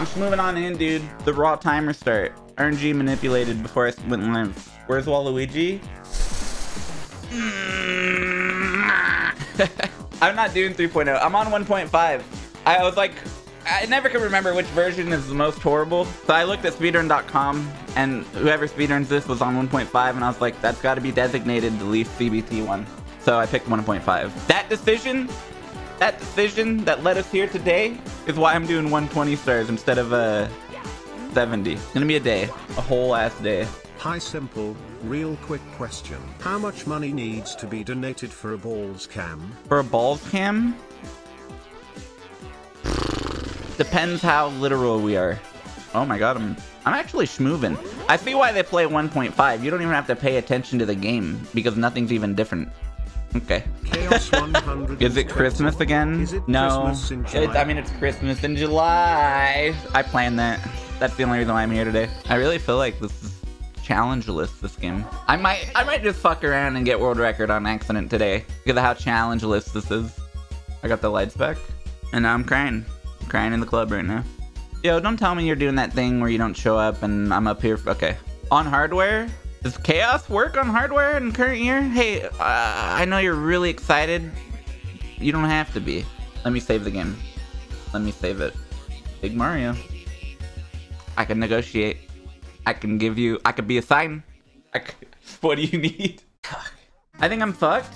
I'm just moving on in, dude. The raw timer start. RNG manipulated before I went live. Where's Waluigi? I'm not doing 3.0. I'm on 1.5. I was like, I never could remember which version is the most horrible. So I looked at speedrun.com, and whoever speedruns this was on 1.5, and I was like, that's got to be designated the least CBT one. So I picked 1.5. That decision that led us here today is why I'm doing 120 stars instead of 70. It's gonna be a day, a whole ass day. Hi Simple, real quick question. How much money needs to be donated for a balls cam? For a balls cam? Depends how literal we are. Oh my god, I'm actually schmoovin'. I see why they play 1.5. You don't even have to pay attention to the game because nothing's even different. Okay. Chaos120. Is it Christmas again? Is it no. I mean, it's Christmas in July. I planned that. That's the only reason why I'm here today. I really feel like this is challengeless, this game. I might just fuck around and get world record on accident today because of how challengeless this is. I got the lights back, and now I'm crying. I'm crying in the club right now. Yo, don't tell me you're doing that thing where you don't show up and I'm up here. Okay. On hardware? Does Chaos work on hardware in current year? Hey, I know you're really excited. You don't have to be. Let me save the game. Let me save it. Big Mario. I can negotiate. I can give you... I could be a sign. What do you need? I think I'm fucked.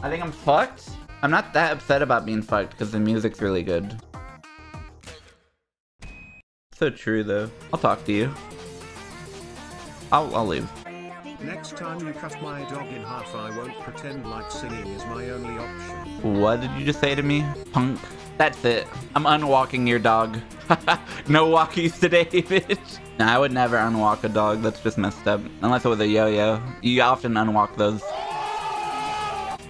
I think I'm fucked. I'm not that upset about being fucked because the music's really good. So true, though. I'll talk to you. I'll leave. Next time you cut my dog in half, I won't pretend like singing is my only option. What did you just say to me? Punk. That's it. I'm unwalking your dog. No walkies today, bitch. Nah, I would never unwalk a dog. That's just messed up. Unless it was a yo-yo. You often unwalk those.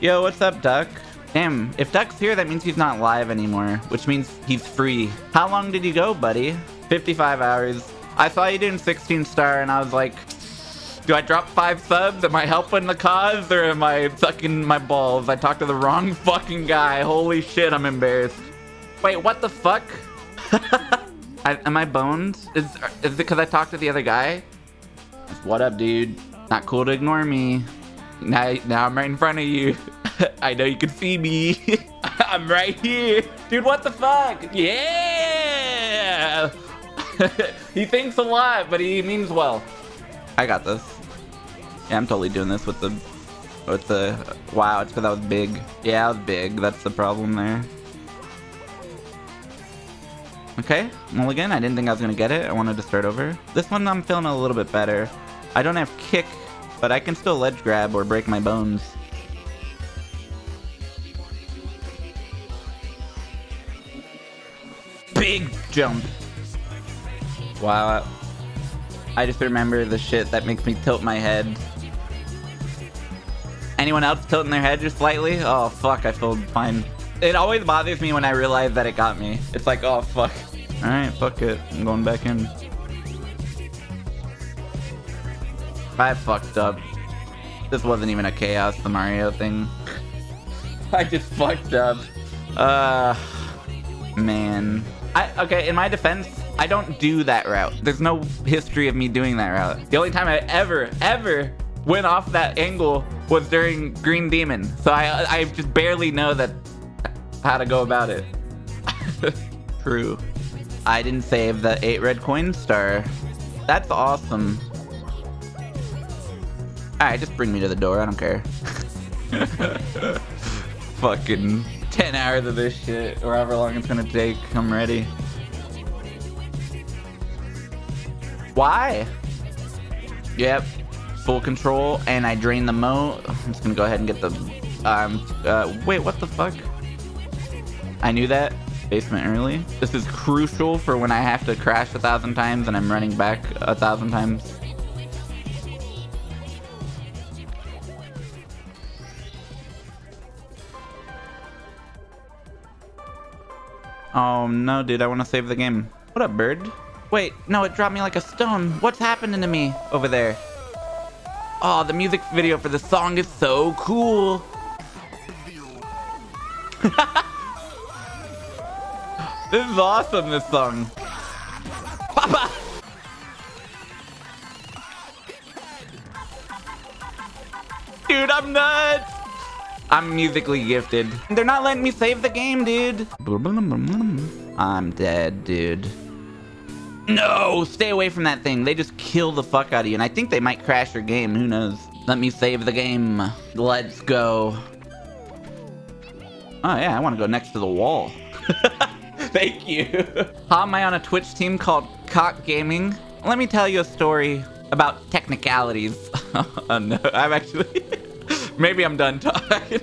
Yo, what's up, Duck? Damn, if Duck's here, that means he's not live anymore, which means he's free. How long did you go, buddy? 55 hours. I saw you doing 16 star and I was like, do I drop 5 subs? Am I helping the cause or am I sucking my balls? I talked to the wrong fucking guy. Holy shit, I'm embarrassed. Wait, what the fuck? Am I boned? Is it because I talked to the other guy? What up, dude? Not cool to ignore me. Now I'm right in front of you. I know you can see me. I'm right here. Dude, what the fuck? Yeah! He thinks a lot, but he means well. I got this. Yeah, I'm totally doing this with the... Wow, it's because I was big. Yeah, I was big. That's the problem there. Okay. Well, again, I didn't think I was going to get it. I wanted to start over. This one, I'm feeling a little bit better. I don't have kick, but I can still ledge grab or break my bones. Big jump. Wow, I just remember the shit that makes me tilt my head. Anyone else tilting their head just slightly? Oh fuck, I feel fine. It always bothers me when I realize that it got me. It's like, oh fuck. Alright, fuck it. I'm going back in. I fucked up. This wasn't even a Chaos, the Mario thing. I just fucked up. Man. Okay, in my defense, I don't do that route. There's no history of me doing that route. The only time I ever went off that angle was during Green Demon. So I just barely know that how to go about it. True. I didn't save the 8 red coin star. That's awesome. Alright, just bring me to the door. I don't care. Fucking 10 hours of this shit, or however long it's gonna take. I'm ready. Why? Yep. Full control, and I drain the moat. I'm just gonna go ahead and get the... wait, what the fuck? I knew that. Basement early. This is crucial for when I have to crash 1,000 times and I'm running back 1,000 times. Oh no, dude, I wanna save the game. What up, bird? Wait, no, it dropped me like a stone. What's happening to me over there? Oh, the music video for the song is so cool. This is awesome, this song. Papa! Dude, I'm nuts! I'm musically gifted. They're not letting me save the game, dude. I'm dead, dude. No, stay away from that thing. They just kill the fuck out of you. And I think they might crash your game. Who knows? Let me save the game. Let's go. Oh, yeah, I want to go next to the wall. Thank you. How am I on a Twitch team called Cock Gaming? Let me tell you a story about technicalities. Oh, no, I'm actually... Maybe I'm done talking.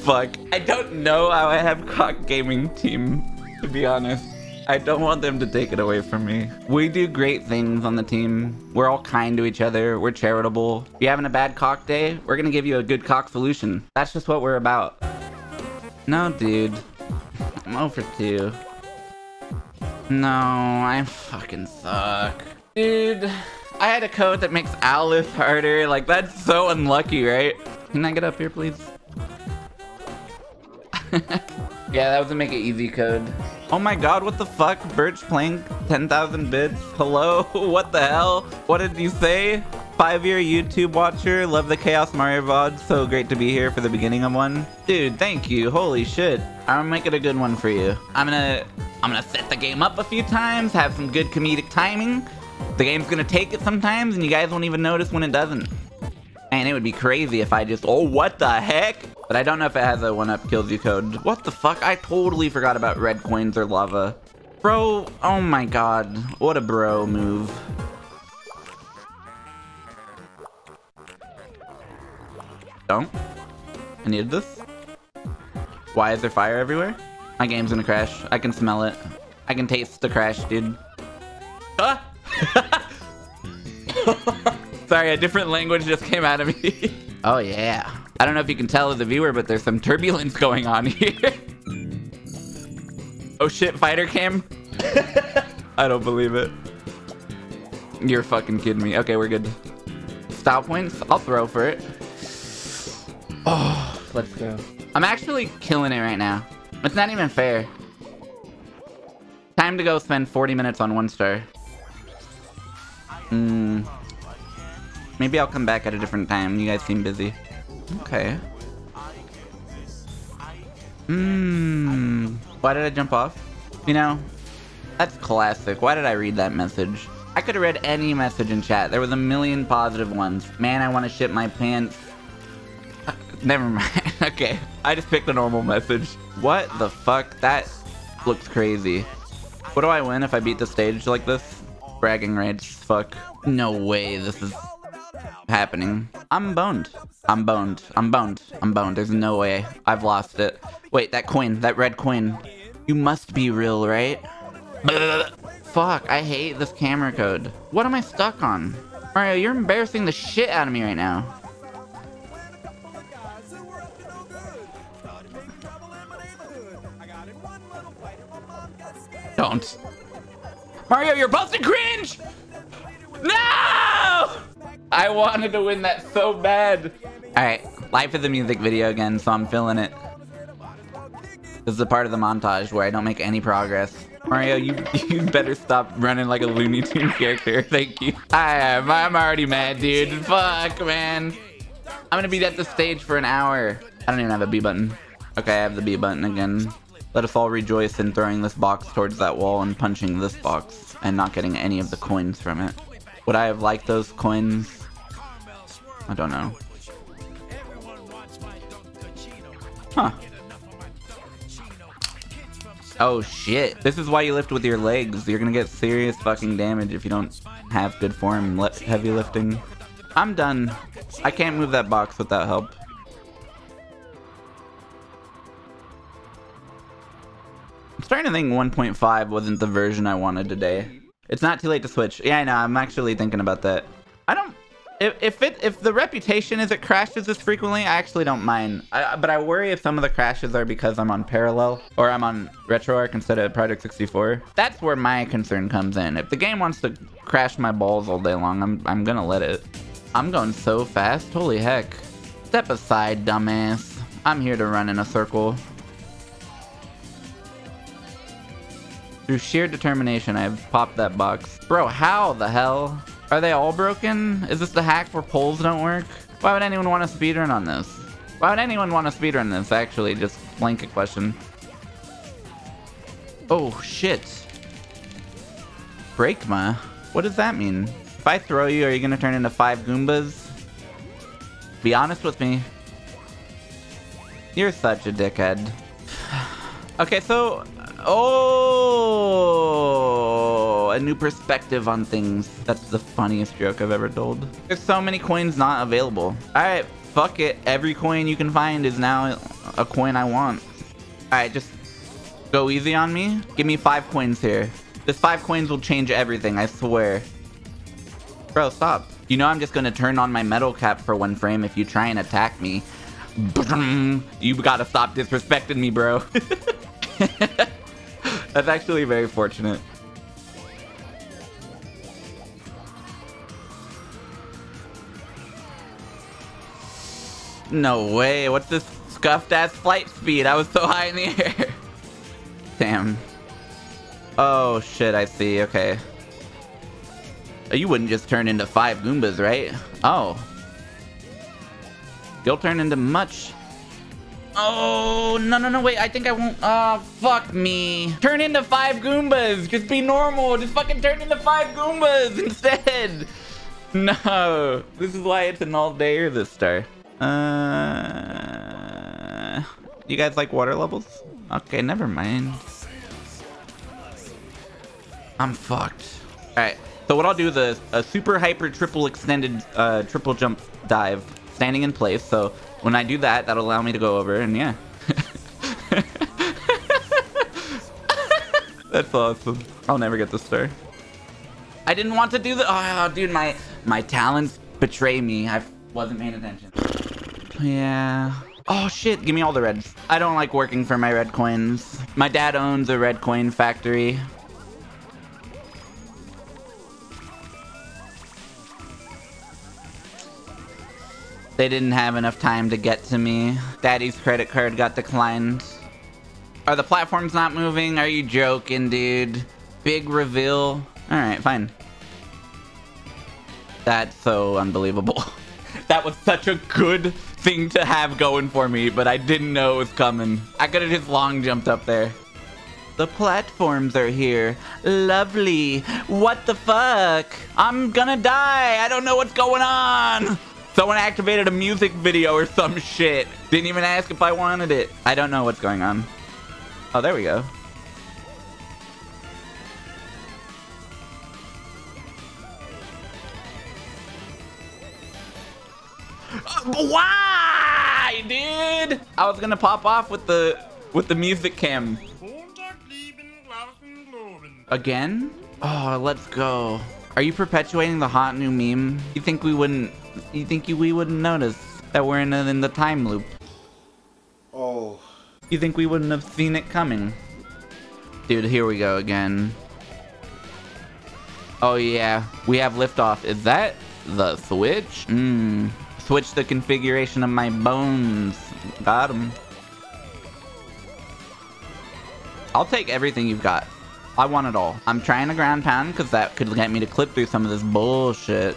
Fuck. I don't know how I have Cock Gaming team. To be honest, I don't want them to take it away from me. We do great things on the team. We're all kind to each other. We're charitable. If you're having a bad cock day, we're gonna give you a good cock solution. That's just what we're about. No, dude. I'm 0 for 2. No, I fucking suck. Dude, I had a code that makes Alice harder. Like, that's so unlucky, right? Can I get up here, please? Yeah, that was a make it easy code. Oh my god, what the fuck? Birch Plank, 10,000 bits. Hello? What the hell? What did you say? 5-year YouTube watcher, love the Chaos Mario VOD. So great to be here for the beginning of one. Dude, thank you. Holy shit. I'm gonna make it a good one for you. I'm gonna set the game up a few times, have some good comedic timing. The game's gonna take it sometimes, and you guys won't even notice when it doesn't. Man, it would be crazy if I just... Oh, what the heck? But I don't know if it has a 1-up kills you code. What the fuck? I totally forgot about red coins or lava. Bro, oh my god. What a bro move. Don't. I needed this. Why is there fire everywhere? My game's gonna crash. I can smell it. I can taste the crash, dude. Ah! Sorry, a different language just came out of me. Oh yeah. I don't know if you can tell as a viewer, but there's some turbulence going on here. Oh shit, fighter cam. I don't believe it. You're fucking kidding me. Okay, we're good. Style points, I'll throw for it. Oh, let's go. I'm actually killing it right now. It's not even fair. Time to go spend 40 minutes on 1 star. Maybe I'll come back at a different time. You guys seem busy. Okay. Why did I jump off? You know, that's classic. Why did I read that message? I could have read any message in chat. There was a million positive ones. Man, I want to shit my pants. Never mind. Okay. I just picked a normal message. What the fuck? That looks crazy. What do I win if I beat the stage like this? Bragging rights. Fuck. No way. This is... happening. I'm boned. I'm boned. I'm boned. I'm boned. There's no way. I've lost it. Wait, that coin. That red coin. You must be real, right? Blah. Fuck, I hate this camera code. What am I stuck on? Mario, you're embarrassing the shit out of me right now. Don't. Mario, you're both in cringe! No! I wanted to win that so bad. All right, life is a music video again, so I'm feeling it. This is a part of the montage where I don't make any progress. Mario, you better stop running like a Looney Tunes character. Thank you. I'm already mad, dude. Fuck, man. I'm gonna be at the stage for an hour. I don't even have a B button. Okay, I have the B button again. Let us all rejoice in throwing this box towards that wall and punching this box and not getting any of the coins from it. Would I have liked those coins? I don't know. Huh. Oh shit. This is why you lift with your legs. You're gonna get serious fucking damage if you don't have good form heavy lifting. I'm done. I can't move that box without help. I'm starting to think 1.5 wasn't the version I wanted today. It's not too late to switch. Yeah, I know. I'm actually thinking about that. I don't... If the reputation is it crashes this frequently, I actually don't mind. But I worry if some of the crashes are because I'm on Parallel or I'm on RetroArch instead of Project 64. That's where my concern comes in. If the game wants to crash my balls all day long, I'm gonna let it. I'm going so fast. Holy heck. Step aside, dumbass. I'm here to run in a circle. Through sheer determination, I have popped that box. Bro, how the hell? Are they all broken? Is this the hack where poles don't work? Why would anyone want to speedrun on this? Why would anyone want to speedrun this, actually? Just blanket question. Oh, shit. Breakma? What does that mean? If I throw you, are you gonna turn into 5 Goombas? Be honest with me. You're such a dickhead. Okay, so... Oh, a new perspective on things. That's the funniest joke I've ever told. There's so many coins not available. All right, fuck it. Every coin you can find is now a coin I want. All right, just go easy on me. Give me 5 coins here. This 5 coins will change everything, I swear. Bro, stop. You know I'm just gonna turn on my metal cap for 1 frame if you try and attack me. You gotta stop disrespecting me, bro. That's actually very fortunate. No way, what's this scuffed ass flight speed? I was so high in the air. Damn. Oh shit, I see, okay. You wouldn't just turn into 5 Goombas, right? Oh. You'll turn into much. Oh, no, no, no, wait, I think I won't. Oh, fuck me. Turn into 5 Goombas. Just be normal. Just fucking turn into 5 Goombas instead. No. This is why it's an all-dayer this star. You guys like water levels? Okay, never mind. I'm fucked. All right, so what I'll do is a super hyper triple extended triple jump dive standing in place, so... When I do that, that'll allow me to go over, and yeah. That's awesome. I'll never get this star. I didn't want to do the. Oh, dude, my talents betray me. I wasn't paying attention. Yeah. Oh, shit. Give me all the reds. I don't like working for my red coins. My dad owns a red coin factory. They didn't have enough time to get to me. Daddy's credit card got declined. Are the platforms not moving? Are you joking, dude? Big reveal. All right, fine. That's so unbelievable. That was such a good thing to have going for me, but I didn't know it was coming. I could have just long jumped up there. The platforms are here. Lovely. What the fuck? I'm gonna die. I don't know what's going on. Someone activated a music video or some shit. Didn't even ask if I wanted it. I don't know what's going on. Oh, there we go. Why, dude? I was gonna pop off with the music cam. Again? Oh, let's go. Are you perpetuating the hot new meme? You think we wouldn't? You think we wouldn't notice that we're in the time loop? Oh. You think we wouldn't have seen it coming? Dude, here we go again. Oh yeah, we have liftoff. Is that the switch? Mmm. Switch the configuration of my bones. Got him. I'll take everything you've got. I want it all. I'm trying to ground pound because that could get me to clip through some of this bullshit.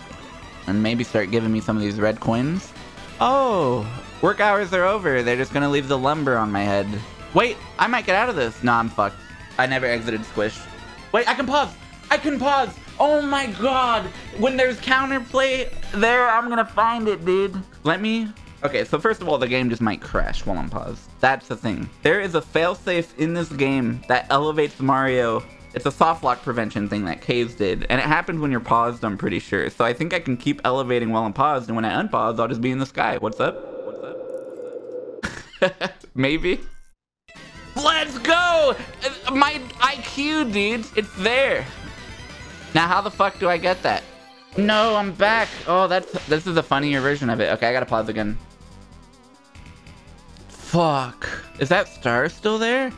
And maybe start giving me some of these red coins. Oh, work hours are over. They're just gonna leave the lumber on my head. Wait, I might get out of this. No, I'm fucked. I never exited Squish. Wait, I can pause. I can pause. Oh my God. When there's counterplay there, I'm gonna find it, dude. Let me. Okay, so first of all, the game just might crash while I'm paused. That's the thing. There is a failsafe in this game that elevates Mario. It's a soft lock prevention thing that Kaze did, and it happens when you're paused, I'm pretty sure. So I think I can keep elevating while I'm paused, and when I unpause, I'll just be in the sky. What's up? What's up? What's up? Maybe. Let's go! My IQ, dude, it's there. Now, how the fuck do I get that? No, I'm back. Oh, this is a funnier version of it. Okay, I gotta pause again. Fuck. Is that star still there?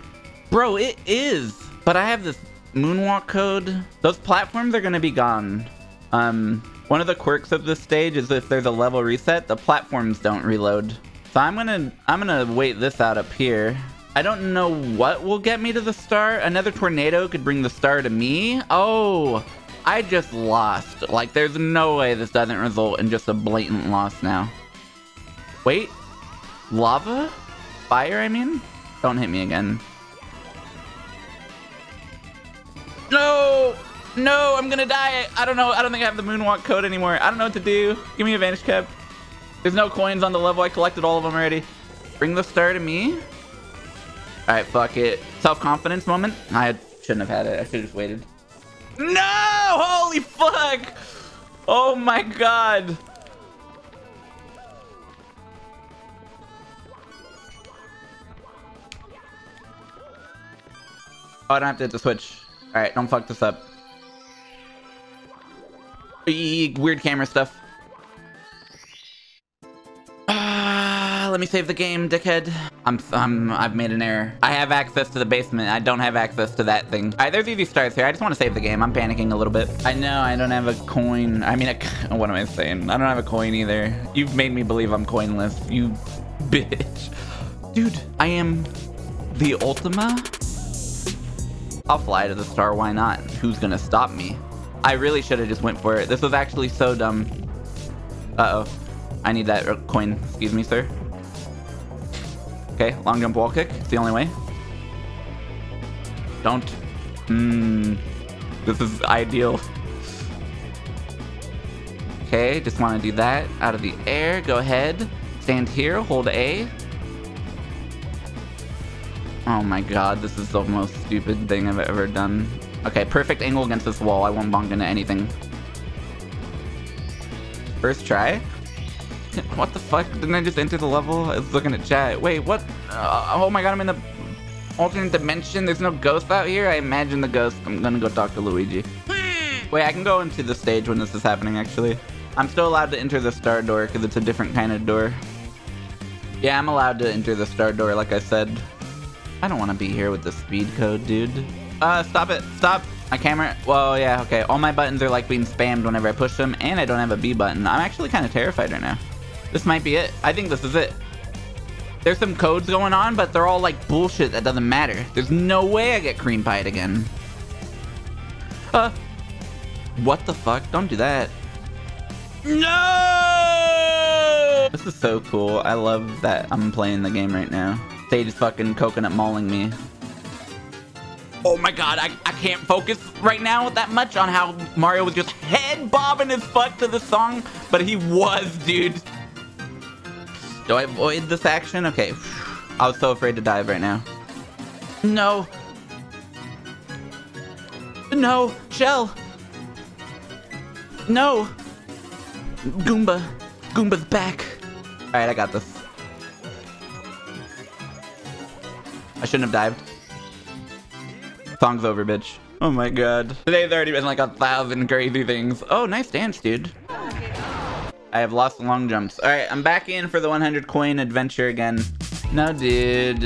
Bro, it is. But I have this moonwalk code. Those platforms are gonna be gone. One of the quirks of this stage is if there's a level reset, the platforms don't reload. So I'm gonna wait this out up here. I don't know what will get me to the star. Another tornado could bring the star to me. Oh, I just lost. Like, there's no way this doesn't result in just a blatant loss now. Wait, lava? Fire, I mean? Don't hit me again. No! No, I'm gonna die. I don't know. I don't think I have the moonwalk code anymore. I don't know what to do. Give me a Vanish Cup. There's no coins on the level. I collected all of them already. Bring the star to me. Alright, fuck it. Self-confidence moment. I shouldn't have had it. I should've just waited. No! Holy fuck! Oh my god. Oh, I don't have to hit the switch. Alright, don't fuck this up. Weird camera stuff. Let me save the game, dickhead. I've made an error. I have access to the basement. I don't have access to that thing. All right, there's easy stars here. I just want to save the game. I'm panicking a little bit. I know I don't have a coin. I mean, what am I saying? I don't have a coin either. You've made me believe I'm coinless, you bitch. Dude, I am the Ultima. I'll fly to the star, why not? Who's gonna stop me? I really should have just went for it. This was actually so dumb. Uh-oh. I need that coin. Excuse me, sir. Okay, long jump wall kick. It's the only way. Don't. This is ideal. Okay, just want to do that. Out of the air. Go ahead. Stand here. Hold A. Oh my god, this is the most stupid thing I've ever done. Okay, perfect angle against this wall. I won't bonk into anything. First try? What the fuck? Didn't I just enter the level? I was looking at chat. Wait, what? Oh my god, I'm in the alternate dimension. There's no ghost out here? I imagine the ghost. I'm gonna go talk to Luigi. Wait, I can go into the stage when this is happening, actually. I'm still allowed to enter the star door because it's a different kind of door. Yeah, I'm allowed to enter the star door, like I said. I don't want to be here with the speed code, dude. Stop it. Stop. My camera. Well, yeah, okay. All my buttons are like being spammed whenever I push them, and I don't have a B button. I'm actually kind of terrified right now. This might be it. I think this is it. There's some codes going on, but they're all like bullshit that doesn't matter. There's no way I get cream pied again. What the fuck? Don't do that. No! This is so cool. I love that I'm playing the game right now. Sage is fucking coconut mauling me. Oh my god, I can't focus right now that much on how Mario was just head bobbing his fuck to the song, but he was, dude. Do I avoid this action? Okay. I was so afraid to dive right now. No. No. Shell. No. Goomba. Goomba's back. Alright, I got this. I shouldn't have dived. Song's over, bitch. Oh my god. Today's already been like 1,000 crazy things. Oh, nice dance, dude. I have lost long jumps. All right, I'm back in for the 100 coin adventure again. No, dude.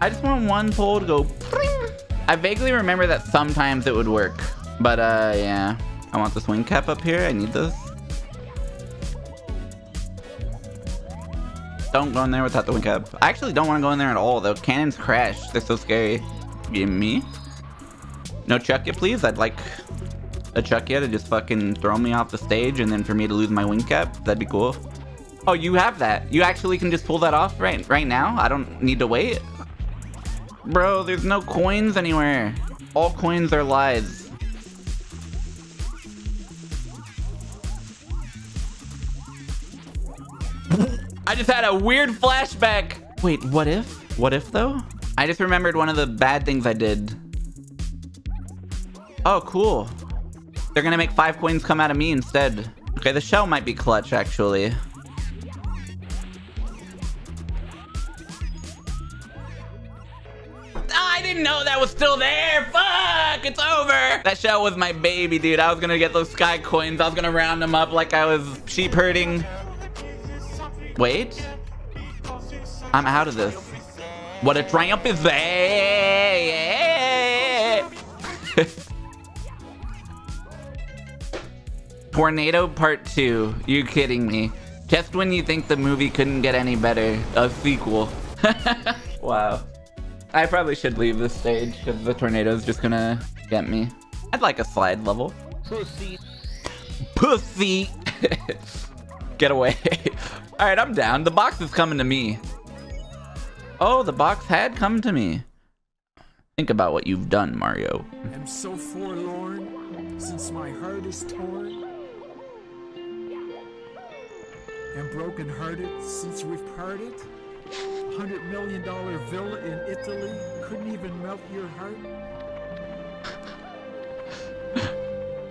I just want one pole to go pring. I vaguely remember that sometimes it would work. But, yeah. I want the swing cap up here. I need this. Don't go in there without the swing cap. I actually don't want to go in there at all, though. Cannons crash. They're so scary. Gimme. No Chuckia, please. I'd like a Chuckia to just fucking throw me off the stage and then for me to lose my wing cap. That'd be cool. Oh, you have that. You actually can just pull that off right now? I don't need to wait? Bro, there's no coins anywhere. All coins are lies. I just had a weird flashback. Wait, what if? What if, though? I just remembered one of the bad things I did. Oh, cool. They're gonna make 5 coins come out of me instead. Okay, the shell might be clutch, actually. I didn't know that was still there! Fuck! It's over! That shell was my baby, dude. I was gonna get those sky coins. I was gonna round them up like I was sheep herding. Wait. I'm out of this. What a triumph is that! Tornado Part 2. You're kidding me. Just when you think the movie couldn't get any better. A sequel. Wow. I probably should leave this stage because the tornado's just gonna get me. I'd like a slide level. Pussy. Pussy. Get away. All right, I'm down. The box is coming to me. Oh, the box had come to me. Think about what you've done, Mario. I'm so forlorn since my heart is torn. And broken-hearted since we've parted. $100 million villa in Italy couldn't even melt your heart.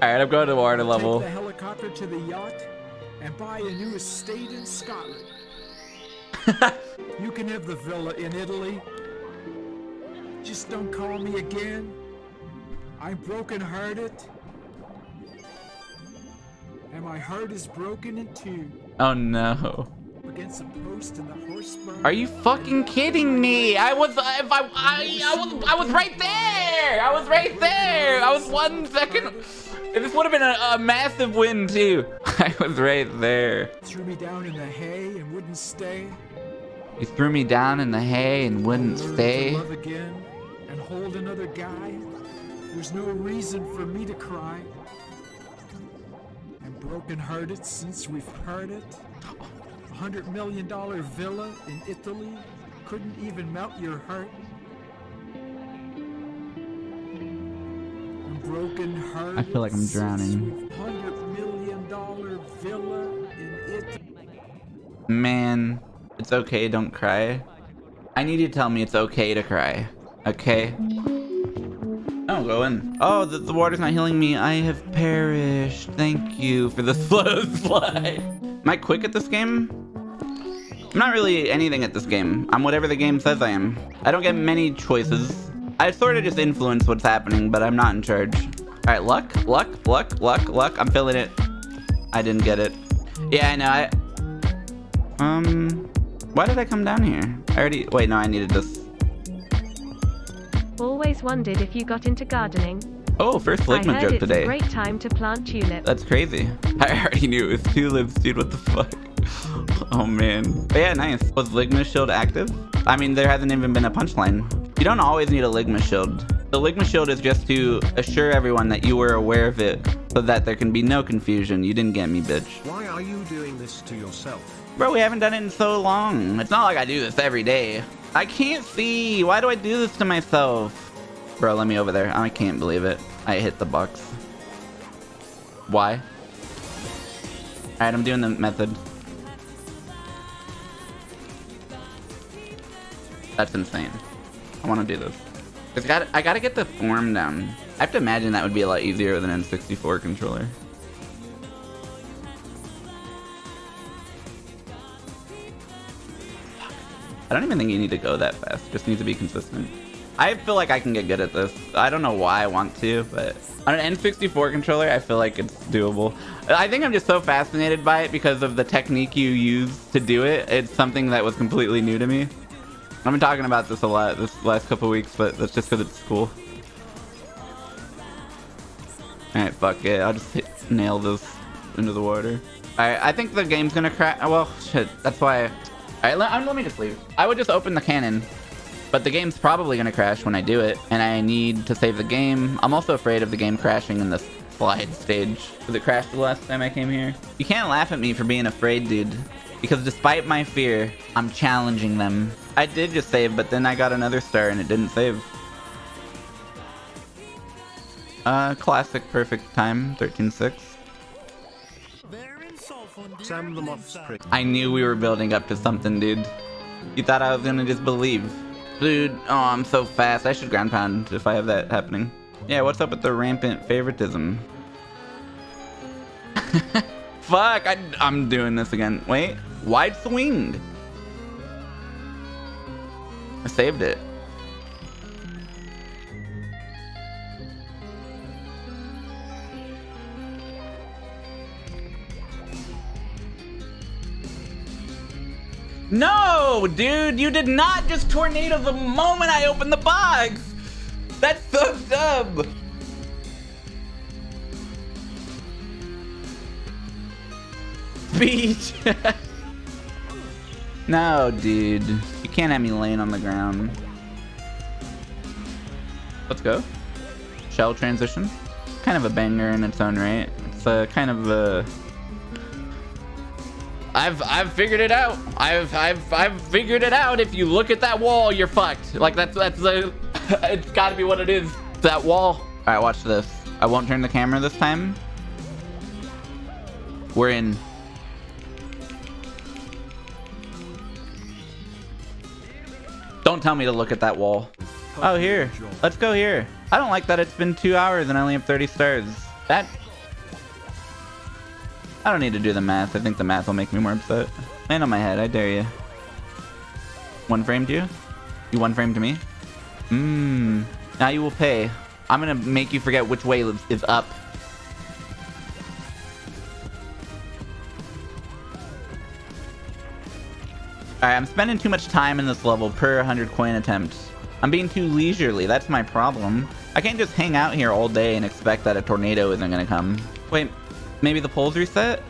Alright, I'm going to water level. Take the helicopter to the yacht and buy a new estate in Scotland. You can have the villa in Italy. Just don't call me again. I'm broken-hearted. And my heart is broken in two. Oh no. Against a post in the horse barn. Are you fucking kidding me? I was right there! I was right there! I was 1 second. This would have been a massive win too. I was right there. Threw me down in the hay and wouldn't stay. You threw me down in the hay and wouldn't stay. Love again and hold another guy. There's no reason for me to cry. And broken-hearted since we've parted. $100 million villa in Italy couldn't even melt your heart. Broken-hearted. I feel like I'm drowning. $100 million villa in Italy. Man, it's okay. Don't cry. I need you to tell me it's okay to cry. Okay. Oh, go in. Oh, the water's not healing me. I have perished. Thank you for the slow slide. Am I quick at this game? I'm not really anything at this game. I'm whatever the game says I am. I don't get many choices. I sort of just influence what's happening, but I'm not in charge. All right, luck, luck, luck, luck, luck. I'm feeling it. I didn't get it. Yeah, I know. Why did I come down here? Wait, no, I needed this. Always wondered if you got into gardening. Oh, first Ligma joke today. Great time to plant tulips. That's crazy. I already knew it was tulips, dude. What the fuck? Oh man. But yeah, nice. Was Ligma shield active? I mean, there hasn't even been a punchline. You don't always need a Ligma shield. The Ligma shield is just to assure everyone that you were aware of it, so that there can be no confusion. You didn't get me, bitch. Why are you doing this to yourself? Bro, we haven't done it in so long. It's not like I do this every day. I can't see. Why do I do this to myself? Bro, let me over there. I can't believe it. I hit the box. Why? Alright, I'm doing the method. That's insane. I want to do this. I gotta get the form down. I have to imagine that would be a lot easier with an N64 controller. I don't even think you need to go that fast. It just needs to be consistent. I feel like I can get good at this. I don't know why I want to, but on an N64 controller, I feel like it's doable. I think I'm just so fascinated by it because of the technique you use to do it. It's something that was completely new to me. I've been talking about this a lot this last couple weeks, but that's just because it's cool. All right, fuck it. I'll just nail this into the water. All right, I think the game's gonna crash. Well, shit, that's why. All right, let me just leave. I would just open the cannon. But the game's probably gonna crash when I do it, and I need to save the game. I'm also afraid of the game crashing in the slide stage. Did it crash the last time I came here? You can't laugh at me for being afraid, dude. Because despite my fear, I'm challenging them. I did just save, but then I got another star and it didn't save. Classic perfect time, 13-6. I knew we were building up to something, dude. You thought I was gonna just believe. Dude, oh, I'm so fast. I should ground pound if I have that happening. Yeah, what's up with the rampant favoritism? Fuck, I'm doing this again. Wait, wide swing. I saved it. No, dude, you did not just tornado the moment I opened the box. That's so dumb. Beach. No, dude, you can't have me laying on the ground. Let's go. Shell transition. Kind of a banger in its own right. It's a kind of a... I've figured it out. I've figured it out. If you look at that wall, you're fucked. Like that's a, it's gotta be what it is. That wall. All right, watch this. I won't turn the camera this time. We're in. Don't tell me to look at that wall. Oh, here. Let's go here. I don't like that it's been 2 hours and I only have 30 stars. That... I don't need to do the math. I think the math will make me more upset. Land on my head. I dare you. One framed you? You one framed me? Mmm. Now you will pay. I'm gonna make you forget which way is up. Alright, I'm spending too much time in this level per 100 coin attempt. I'm being too leisurely. That's my problem. I can't just hang out here all day and expect that a tornado isn't gonna come. Wait. Maybe the polls reset?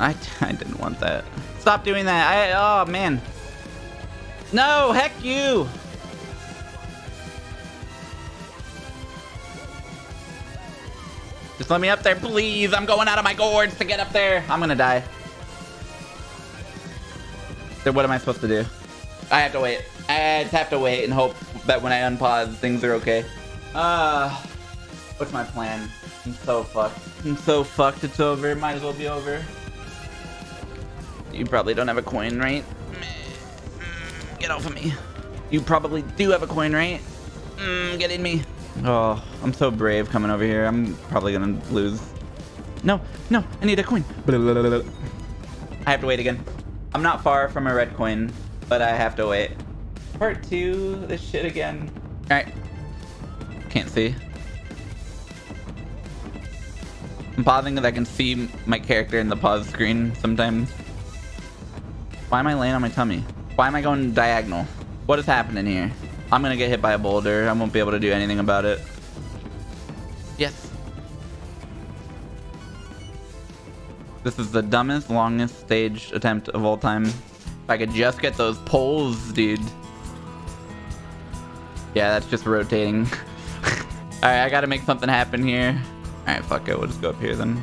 I didn't want that. Stop doing that. Oh, man. No, heck you. Just let me up there, please. I'm going out of my gourds to get up there. I'm going to die. Then what am I supposed to do? I have to wait. I just have to wait and hope that when I unpause, things are okay. What's my plan? I'm so fucked. I'm so fucked. It's over. It might as well be over. You probably don't have a coin, right? Get off of me. You probably do have a coin, right? Get in me. Oh, I'm so brave coming over here. I'm probably gonna lose. No, no, I need a coin. I have to wait again. I'm not far from a red coin, but I have to wait. Part two, this shit again. All right. Can't see. I'm pausing because I can see my character in the pause screen sometimes. Why am I laying on my tummy? Why am I going diagonal? What is happening here? I'm gonna get hit by a boulder. I won't be able to do anything about it. Yes. This is the dumbest, longest stage attempt of all time. If I could just get those poles, dude. Yeah, that's just rotating. All right, I gotta make something happen here. Alright, fuck it. We'll just go up here then.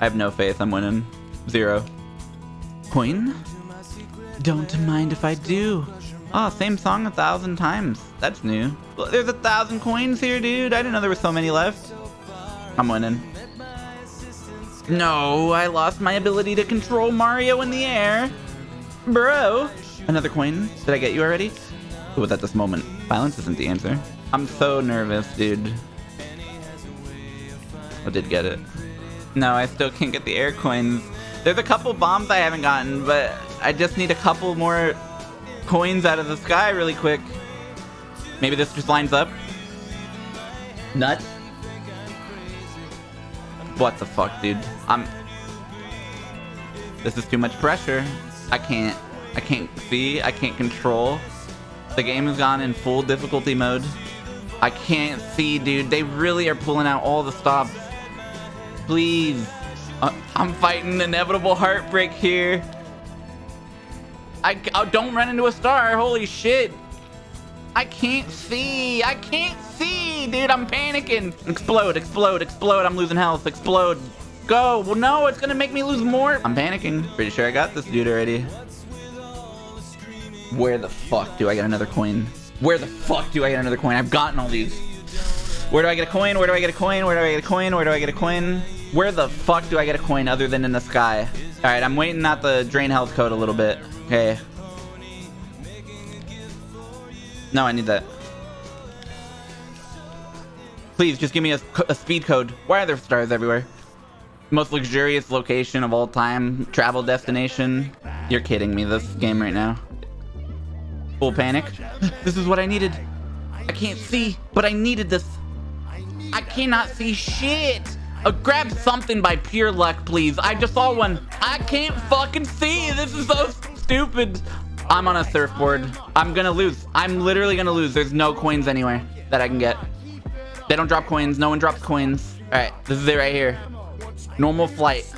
I have no faith. I'm winning. 0. Coin? Don't mind if I do. Oh, same song 1,000 times. That's new. There's 1,000 coins here, dude. I didn't know there were so many left. I'm winning. No, I lost my ability to control Mario in the air. Bro. Another coin. Did I get you already? It was at this moment. Violence isn't the answer. I'm so nervous, dude. I did get it. No, I still can't get the air coins. There's a couple bombs I haven't gotten, but I just need a couple more coins out of the sky really quick. Maybe this just lines up. Nuts. What the fuck, dude? This is too much pressure. I can't see. I can't control. The game has gone in full difficulty mode. I can't see, dude. They really are pulling out all the stops. Please. I'm fighting inevitable heartbreak here. I don't run into a star. Holy shit. I can't see. I can't see, dude. I'm panicking. Explode, explode, explode. I'm losing health. Explode. Go. Well, no, it's going to make me lose more. I'm panicking. Pretty sure I got this dude already. Where the fuck do I get another coin? Where the fuck do I get another coin? I've gotten all these. Where do I get a coin? Where do I get a coin? Where do I get a coin? Where do I get a coin? Where the fuck do I get a coin other than in the sky? All right, I'm waiting out the drain health code a little bit. Okay. No, I need that. Please, just give me a speed code. Why are there stars everywhere? Most luxurious location of all time. Travel destination. You're kidding me. This game right now. Full panic. This is what I needed. I can't see, but I needed this. I cannot see shit. Grab something by pure luck, please. I just saw one. I can't fucking see. This is so stupid. I'm on a surfboard. I'm gonna lose. I'm literally gonna lose. There's no coins anywhere that I can get. They don't drop coins. No one drops coins. All right, this is it right here. Normal flight.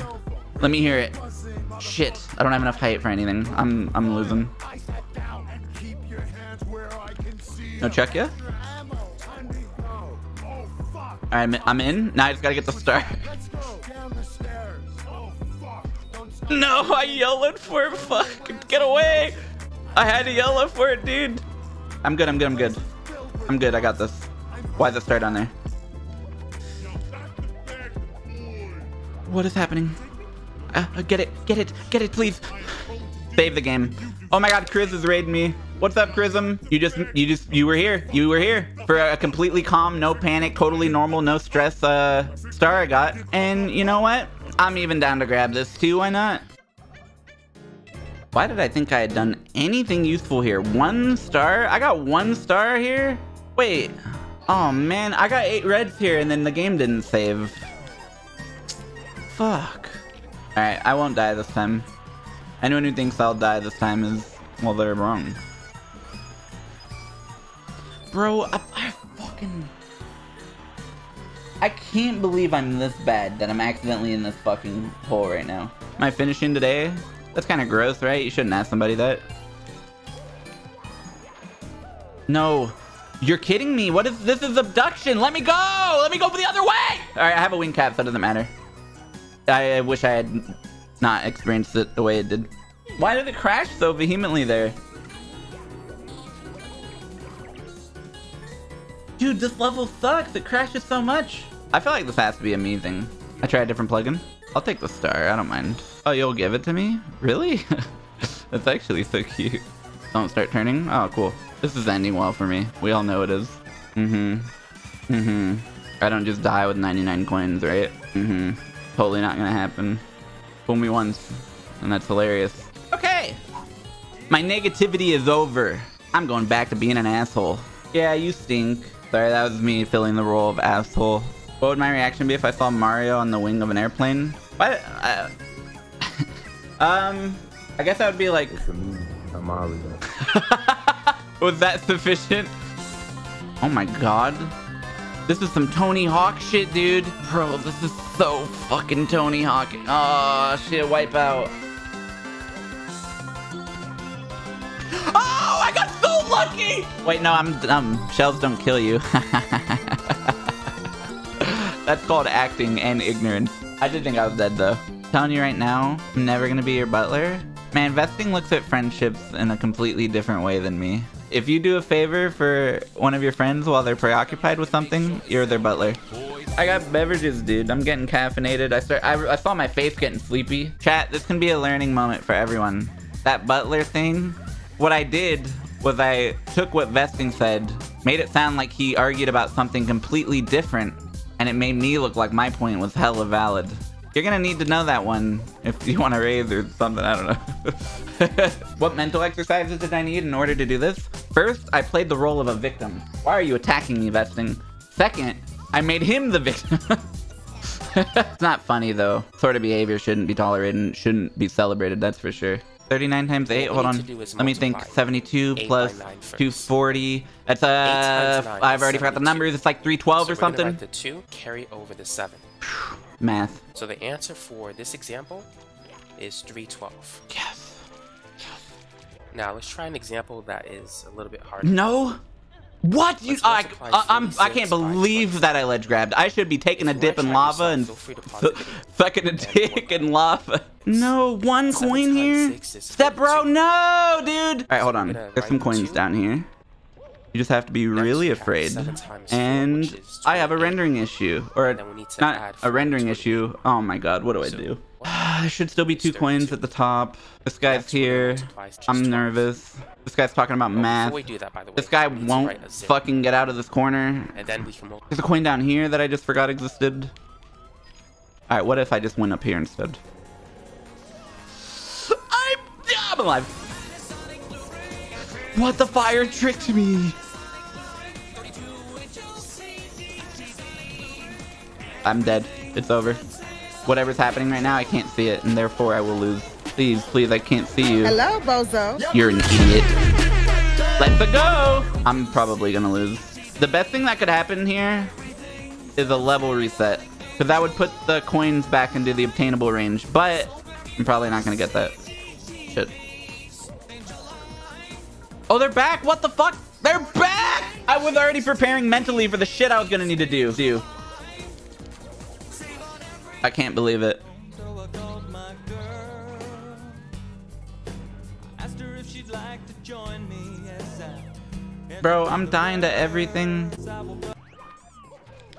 Let me hear it. Shit. I don't have enough height for anything. I'm losing. No check yet? I'm in. Now I just gotta get the star. No, I yelled for it. Fuck. Get away. I had to yell for it, dude. I'm good. I'm good. I'm good. I'm good. I got this. Why is the star down there? What is happening? Get it. Get it. Get it, please. Save the game. Oh my god, Chris is raiding me. What's up, Chrism? You were here. You were here for a completely calm, no panic, totally normal, no stress star I got. And you know what? I'm even down to grab this too. Why not? Why did I think I had done anything useful here? One star? I got one star here? Wait. Oh man, I got 8 reds here and then the game didn't save. Fuck. Alright, I won't die this time. Anyone who thinks I'll die this time is, well, they're wrong. Bro, I fucking... I can't believe I'm this bad that I'm accidentally in this fucking hole right now. Am I finishing today? That's kind of gross, right? You shouldn't ask somebody that. No. You're kidding me. What is... This is abduction. Let me go. Let me go the other way. Alright, I have a wing cap, so it doesn't matter. I wish I had not experienced it the way it did. Why did it crash so vehemently there? Dude, this level sucks. It crashes so much. I feel like this has to be amazing. I tried a different plugin. I'll take the star. I don't mind. Oh, you'll give it to me? Really? That's actually so cute. Don't start turning. Oh, cool. This is ending well for me. We all know it is. Mm-hmm. Mm-hmm. I don't just die with 99 coins, right? Mm-hmm. Totally not gonna happen. Fool me once. And that's hilarious. Okay. My negativity is over. I'm going back to being an asshole. Yeah, you stink. Sorry, that was me filling the role of asshole. What would my reaction be if I saw Mario on the wing of an airplane? What? I guess I would be like... Was that sufficient? Oh my god. This is some Tony Hawk shit, dude. Bro, this is so fucking Tony Hawk. Aw, oh, shit, wipe out. Oh, I got so lucky! Wait, no, I'm dumb. Shells don't kill you. That's called acting and ignorance. I did think I was dead, though. I'm telling you right now, I'm never gonna be your butler. Man, Vesting looks at friendships in a completely different way than me. If you do a favor for one of your friends while they're preoccupied with something, you're their butler. I got beverages, dude. I'm getting caffeinated. I saw my face getting sleepy. Chat, this can be a learning moment for everyone. That butler thing... What I did was I took what Vesting said, made it sound like he argued about something completely different, and it made me look like my point was hella valid. You're gonna need to know that one if you want to raise or something, I don't know. What mental exercises did I need in order to do this? First, I played the role of a victim. Why are you attacking me, Vesting? Second, I made him the victim. It's not funny though. Sort of behavior shouldn't be tolerated and shouldn't be celebrated, that's for sure. 39 times 8, hold on, let me think, 72 plus 240, that's, I've already forgot the numbers, it's like 312 or something. So we're gonna write the 2, carry over the 7. Math. So the answer for this example is 312. Yes. Yes. Now let's try an example that is a little bit harder. No? What? You, I can't believe that I ledge grabbed. I should be taking a dip in lava and fucking a dick in lava. No, one coin here? Step bro, no, dude. All right, hold on. There's some coins down here. You just have to be really afraid. And I have a rendering issue. Or not a rendering issue. Oh my god, what do I do? There should still be 2 coins at the top. This guy's here. I'm nervous. This guy's talking about math. This guy won't fucking get out of this corner. There's a coin down here that I just forgot existed. Alright, what if I just went up here instead? I'm alive. What, the fire tricked me. I'm dead. It's over. Whatever's happening right now, I can't see it, and therefore I will lose. Please, please, I can't see you. Hello, bozo. You're an idiot. Let's go. I'm probably gonna lose. The best thing that could happen here is a level reset, because that would put the coins back into the obtainable range, but I'm probably not gonna get that. Shit. Oh, they're back. What the fuck? They're back. I was already preparing mentally for the shit I was gonna need to do. I can't believe it. Bro, I'm dying to everything.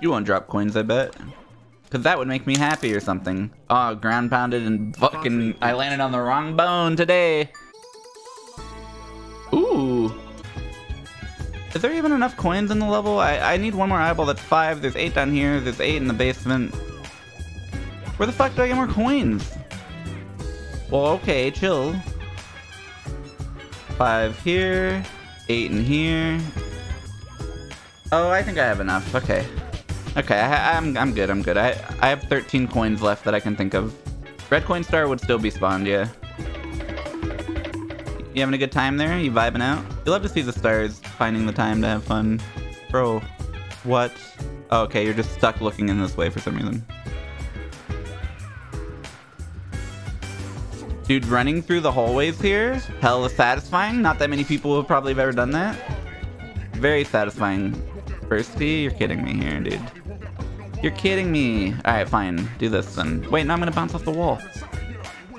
You won't drop coins, I bet. Because that would make me happy or something. Oh, ground pounded and fucking... I landed on the wrong bone today. Ooh. Is there even enough coins in the level? I need one more eyeball. That's 5. There's 8 down here. There's 8 in the basement. Where the fuck do I get more coins? Well, okay, chill. 5 here. 8 in here. Oh, I think I have enough. Okay. Okay, I'm good, I'm good. I have 13 coins left that I can think of. Red coin star would still be spawned, yeah. You having a good time there? You vibing out? You love to see the stars finding the time to have fun. Bro, what? Oh, okay, you're just stuck looking in this way for some reason. Dude, running through the hallways here, hella satisfying. Not that many people would probably have ever done that. Very satisfying. Thirsty? You're kidding me here, dude. You're kidding me. Alright, fine. Do this then. Wait, no, I'm gonna bounce off the wall.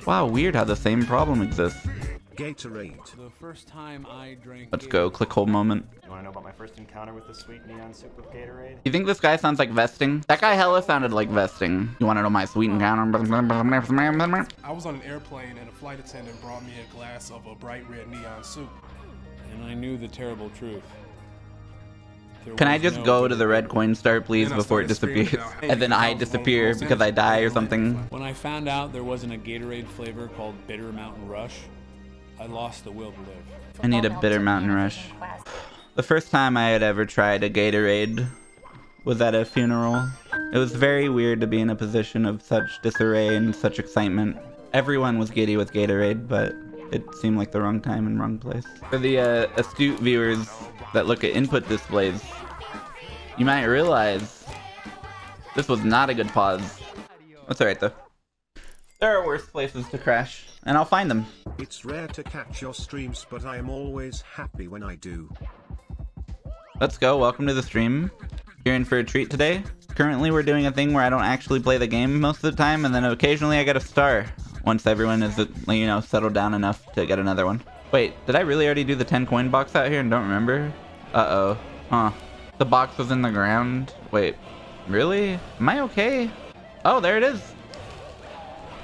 Wow, weird how the same problem exists. Gatorade. The first time I drank. Let's go. Clickhole moment. You wanna know about my first encounter with the sweet neon soup with Gatorade? You think this guy sounds like Vesting? That guy hella sounded like Vesting. You wanna know my sweet encounter? I was on an airplane and a flight attendant brought me a glass of a bright red neon soup. And I knew the terrible truth. Can I just go to the red coin star, please, before it disappears? And then I disappear because I die or something? When I found out there wasn't a Gatorade flavor called Bitter Mountain Rush, I lost the will to live. I need a Bitter Mountain Rush. The first time I had ever tried a Gatorade was at a funeral. It was very weird to be in a position of such disarray and such excitement. Everyone was giddy with Gatorade, but it seemed like the wrong time and wrong place. For the astute viewers that look at input displays, you might realize this was not a good pause. That's alright though. There are worse places to crash, and I'll find them. It's rare to catch your streams, but I am always happy when I do. Let's go, welcome to the stream. You're in for a treat today. Currently we're doing a thing where I don't actually play the game most of the time, and then occasionally I get a star. Once everyone is, you know, settled down enough to get another one. Wait, did I really already do the 10 coin box out here and don't remember? Uh-oh. Huh. The box was in the ground. Wait, really? Am I okay? Oh, there it is.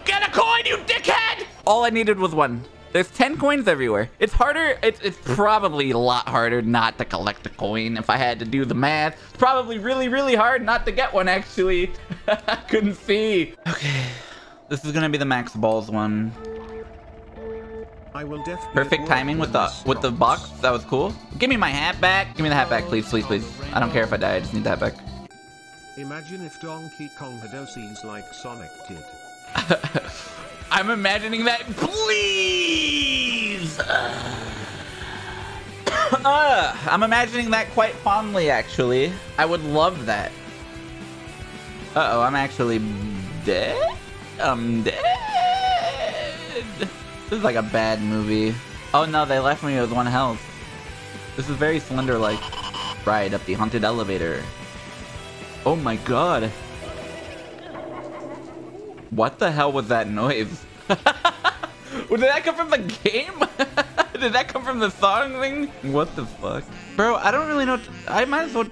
Get a coin, you dickhead! All I needed was one. There's 10 coins everywhere. It's harder, it's probably a lot harder not to collect a coin if I had to do the math. It's probably really, really hard not to get one, actually. I couldn't see. Okay, this is gonna be the max balls one. I will definitely. Perfect timing with the box. That was cool. Give me my hat back. Give me the hat back, please, please, please. I don't care if I die. I just need that back. Imagine if Donkey Kong had OCs like Sonic did. I'm imagining that. Please. I'm imagining that quite fondly, actually. I would love that. Uh-oh, I'm actually dead. I'm dead. This is like a bad movie. Oh no, they left me with 1 health. This is very Slender like. Ride up the haunted elevator. Oh my god. What the hell was that noise? Did that come from the game? Did that come from the song thing? What the fuck? Bro, I don't really know. I might as well.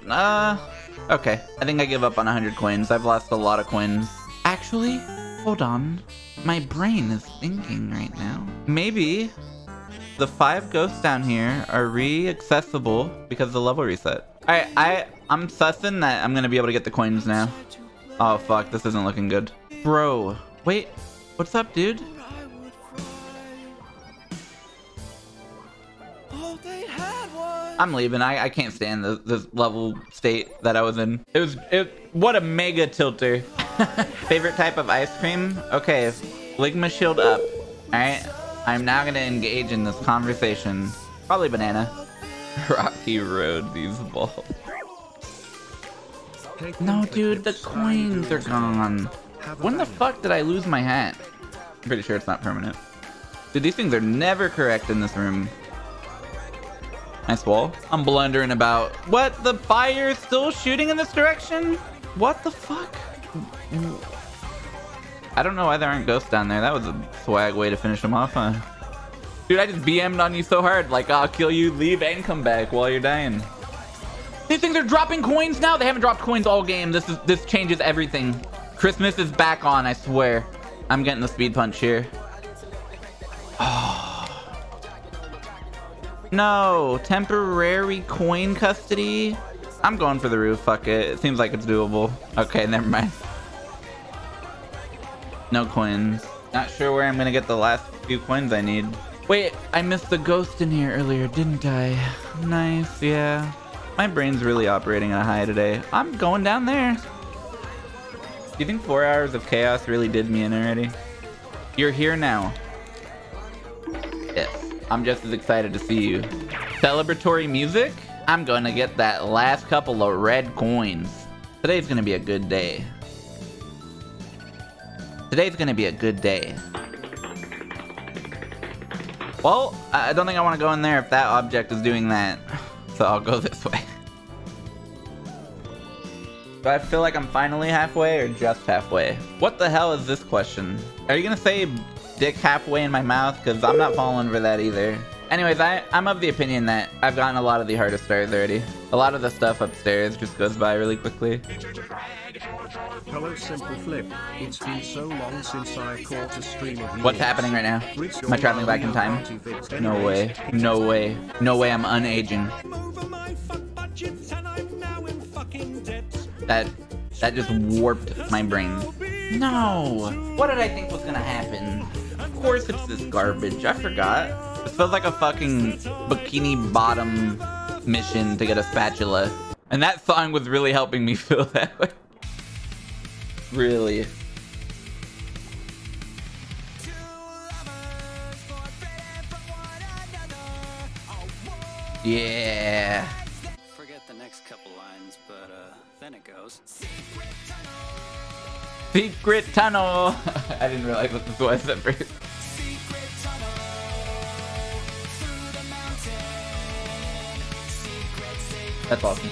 Okay. I think I give up on 100 coins. I've lost a lot of coins. Actually, hold on. My brain is thinking right now. Maybe the 5 ghosts down here are re-accessible because the level reset. Alright, I'm sussing that I'm gonna be able to get the coins now. Oh fuck, this isn't looking good. Bro, wait, what's up, dude? I'm leaving. I can't stand this level state that I was in. What a mega tilter. Favorite type of ice cream? Okay, Ligma shield up. All right, I'm now gonna engage in this conversation. Probably banana. Rocky road, these balls. No, dude, the coins are gone. When the fuck did I lose my hat? I'm pretty sure it's not permanent. Dude, these things are never correct in this room. Nice wall. I'm blundering about. What? The fire's still shooting in this direction? What the fuck? I don't know why there aren't ghosts down there. That was a swag way to finish them off, huh? Dude, I just BM'd on you so hard. Like, I'll kill you, leave, and come back while you're dying. These things are dropping coins now? They haven't dropped coins all game. This changes everything. Christmas is back on, I swear. I'm getting the speed punch here. Oh. No, temporary coin custody. I'm going for the roof, fuck it. It seems like it's doable. Okay, never mind. No coins. Not sure where I'm gonna get the last few coins I need. Wait, I missed the ghost in here earlier, didn't I? Nice, yeah. My brain's really operating on high today. I'm going down there. Do you think 4 hours of chaos really did me in already? You're here now. Yes, I'm just as excited to see you. Celebratory music? I'm gonna get that last couple of red coins. Today's gonna be a good day. Today's gonna be a good day. Well, I don't think I want to go in there if that object is doing that. So I'll go this way. Do I feel like I'm finally halfway or just halfway? What the hell is this question? Are you gonna say dick halfway in my mouth? Cause I'm not falling for that either. Anyways, I'm of the opinion that I've gotten a lot of the hardest stars already. A lot of the stuff upstairs just goes by really quickly. Hello, SimpleFlip. It's been so long since I caught a stream of you. What's happening right now? Am I traveling back in time? No way. No way. No way I'm unaging. That just warped my brain. No! What did I think was gonna happen? Of course it's this garbage. I forgot. This feels like a fucking Bikini Bottom mission to get a spatula. And that song was really helping me feel that way. Really. Yeah. Forget the next couple lines, but then it goes. Secret tunnel. Secret tunnel. I didn't realize what this was at first. That's awesome.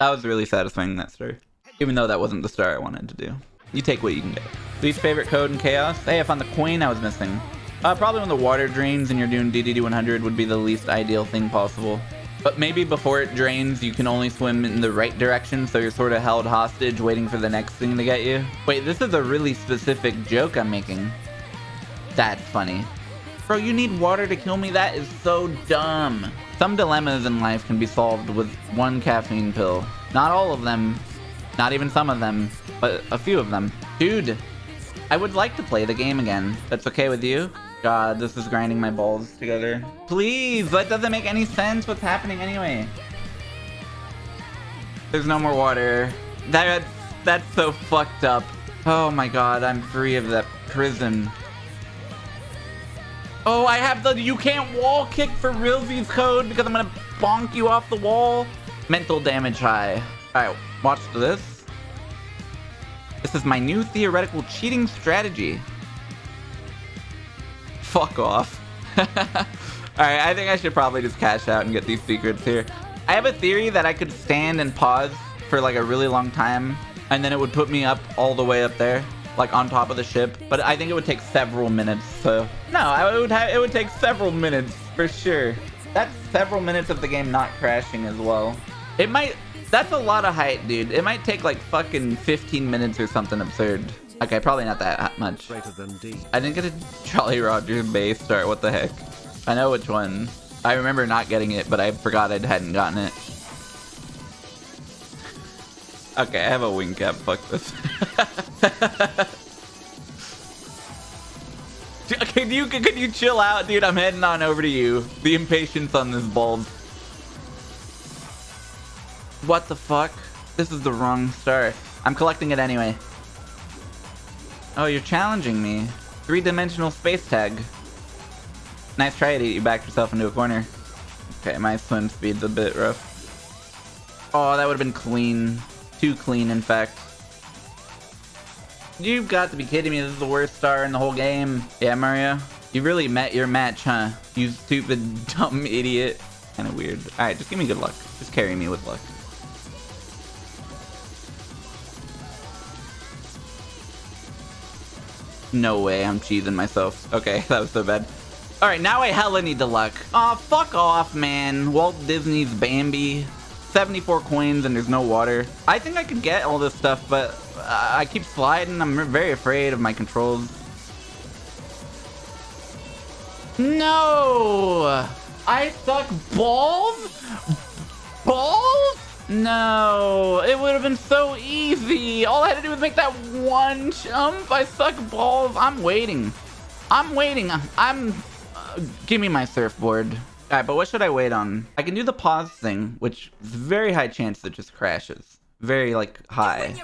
That was really satisfying, that story. Even though that wasn't the star I wanted to do. You take what you can get. Least favorite code in chaos? Hey, I found the coin I was missing. Probably when the water drains and you're doing DDD 100 would be the least ideal thing possible. But maybe before it drains, you can only swim in the right direction, so you're sort of held hostage waiting for the next thing to get you. Wait, this is a really specific joke I'm making. That's funny. Bro, you need water to kill me? That is so dumb. Some dilemmas in life can be solved with one caffeine pill. Not all of them, not even some of them, but a few of them. Dude, I would like to play the game again. That's okay with you? God, this is grinding my balls together. Please, that doesn't make any sense. What's happening anyway? There's no more water. That's so fucked up. Oh my God, I'm free of that prison. Oh, I have the you can't wall kick for realsies code because I'm gonna bonk you off the wall. Mental damage high. Alright, watch this. This is my new theoretical cheating strategy. Fuck off. Alright, I think I should probably just cash out and get these secrets here. I have a theory that I could stand and pause for like a really long time and then it would put me up all the way up there. Like on top of the ship, but I think it would take several minutes. So no, it would take several minutes for sure. That's several minutes of the game not crashing as well. It might. That's a lot of height, dude. It might take like fucking 15 minutes or something absurd. Okay, probably not that much. I didn't get a Jolly Roger base start. What the heck? I know which one. I remember not getting it, but I forgot I hadn't gotten it. Okay, I have a wing cap. Fuck this. Could you chill out, dude? I'm heading on over to you. The impatience on this bulb. What the fuck? This is the wrong star. I'm collecting it anyway. Oh, you're challenging me. Three-dimensional space tag. Nice try to eat you back yourself into a corner. Okay, my swim speed's a bit rough. Oh, that would have been clean. Too clean, in fact. You've got to be kidding me. This is the worst star in the whole game. Yeah, Mario? You really met your match, huh? You stupid, dumb idiot. Kinda weird. Alright, just give me good luck. Just carry me with luck. No way, I'm cheating myself. Okay, that was so bad. Alright, now I hella need the luck. Aw, fuck off, man. Walt Disney's Bambi. 74 coins and there's no water. I think I could get all this stuff, but I keep sliding. I'm very afraid of my controls. No! I suck balls? Balls? No, it would have been so easy. All I had to do was make that one jump. I suck balls. I'm waiting. I'm waiting. Give me my surfboard. All right, but what should I wait on? I can do the pause thing, which is very high chance that just crashes. Very, like, high.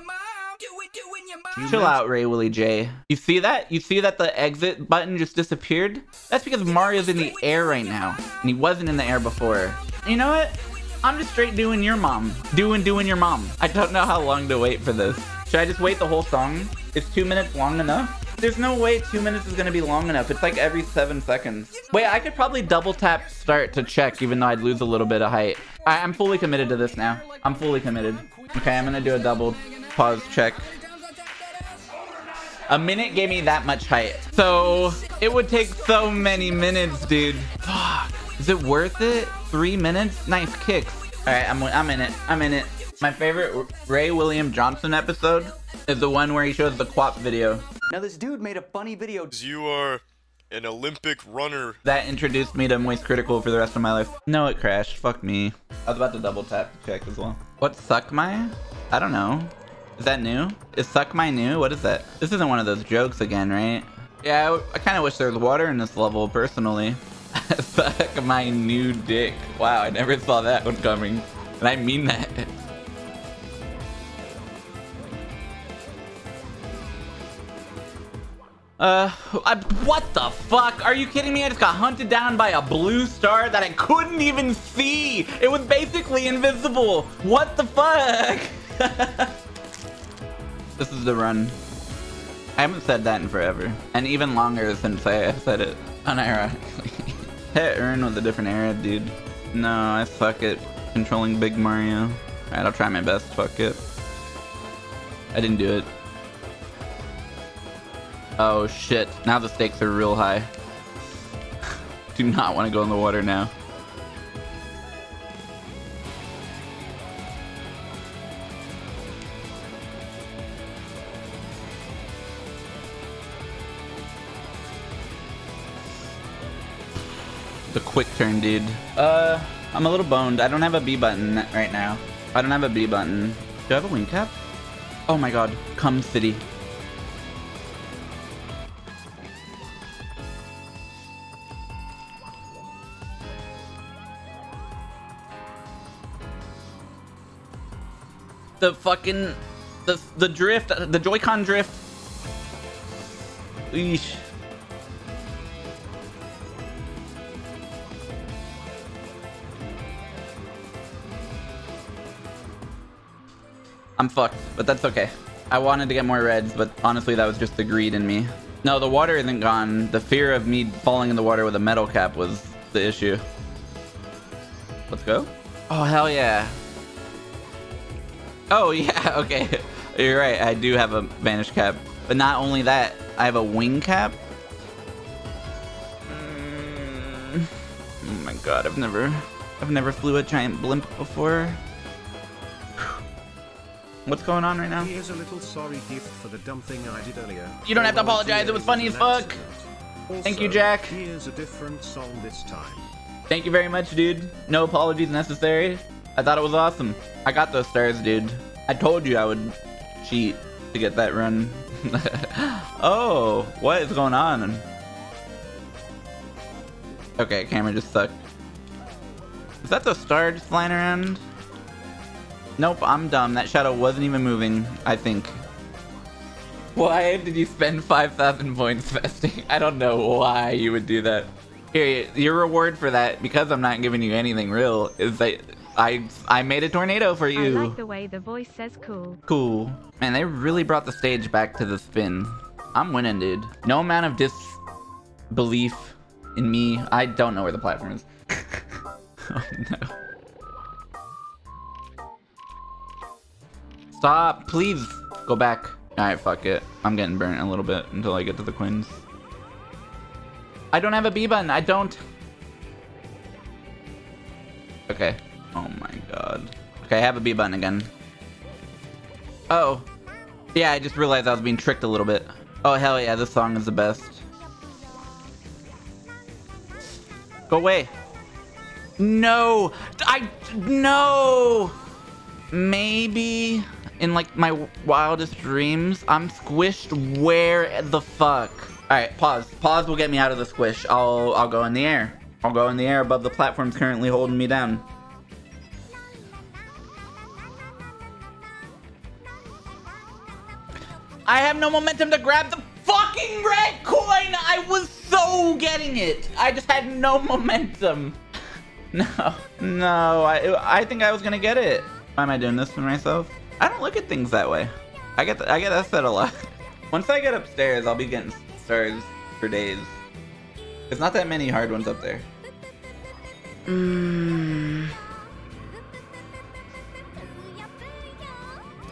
Chill out, Ray Willie J. You see that? You see that the exit button just disappeared? That's because Mario's in the air right now, and he wasn't in the air before. You know what? I'm just straight doing your mom. Doing your mom. I don't know how long to wait for this. Should I just wait the whole song? Is 2 minutes long enough? There's no way 2 minutes is gonna be long enough. It's like every 7 seconds. Wait, I could probably double tap start to check even though I'd lose a little bit of height. I'm fully committed to this now. I'm fully committed. Okay, I'm gonna do a double pause check. A minute gave me that much height. So it would take so many minutes, dude. Fuck. Is it worth it? 3 minutes? Nice kicks. All right, I'm in it. I'm in it. My favorite Ray William Johnson episode is the one where he shows the quap video. Now this dude made a funny video. You are an Olympic runner. That introduced me to Moist Critical for the rest of my life. No, it crashed. Fuck me. I was about to double tap to check as well. What suck my? I don't know. Is that new? Is suck my new? What is that? This isn't one of those jokes again, right? Yeah, I kind of wish there was water in this level personally. Suck my new dick. Wow, I never saw that one coming. And I mean that. What the fuck? Are you kidding me? I just got hunted down by a blue star that I couldn't even see. It was basically invisible. What the fuck? This is the run. I haven't said that in forever. And even longer since I said it. Unironically. Hit Earn with a different era, dude. No, I suck at controlling Big Mario. Alright, I'll try my best. Fuck it. I didn't do it. Oh shit. Now the stakes are real high. Do not want to go in the water now. The quick turn, dude. I'm a little boned. I don't have a B button right now. I don't have a B button. Do I have a wing cap? Oh my god. Come city. The fucking... The drift. The Joy-Con drift. Eesh. I'm fucked, but that's okay. I wanted to get more reds, but honestly, that was just the greed in me. No, the water isn't gone. The fear of me falling in the water with a metal cap was the issue. Let's go. Oh, hell yeah. Oh, yeah, okay. You're right, I do have a vanish cap. But not only that, I have a wing cap. Oh my god, I've never flew a giant blimp before. What's going on right now? Here's a little sorry gift for the dumb thing I did earlier. You don't have to apologize. It was funny as fuck. Also, thank you, Jack. Here's a different song this time. Thank you very much, dude. No apologies necessary. I thought it was awesome. I got those stars, dude. I told you I would cheat to get that run. Oh, what is going on? Okay, camera just sucked. Is that the star just flying around? Nope, I'm dumb. That shadow wasn't even moving, I think. Why did you spend 5,000 points vesting? I don't know why you would do that. Here, your reward for that, because I'm not giving you anything real, is that I made a tornado for you. I like the way the voice says cool. Cool. Man, they really brought the stage back to the spin. I'm winning, dude. No amount of disbelief in me. I don't know where the platform is. Oh, no. Stop, please go back. Alright, fuck it. I'm getting burnt a little bit until I get to the Quins. I don't have a B button. I don't. Okay. Oh my god. Okay, I have a B button again. Oh. Yeah, I just realized I was being tricked a little bit. Oh, hell yeah, this song is the best. Go away. No! No! Maybe in like my wildest dreams, I'm squished where the fuck? Alright, pause. Pause will get me out of the squish. I'll go in the air. I'll go in the air above the platforms currently holding me down. I have no momentum to grab the fucking red coin! I was so getting it! I just had no momentum. No. No, I think I was gonna get it. Why am I doing this to myself? I don't look at things that way. I get that said a lot. Once I get upstairs, I'll be getting stars for days. There's not that many hard ones up there.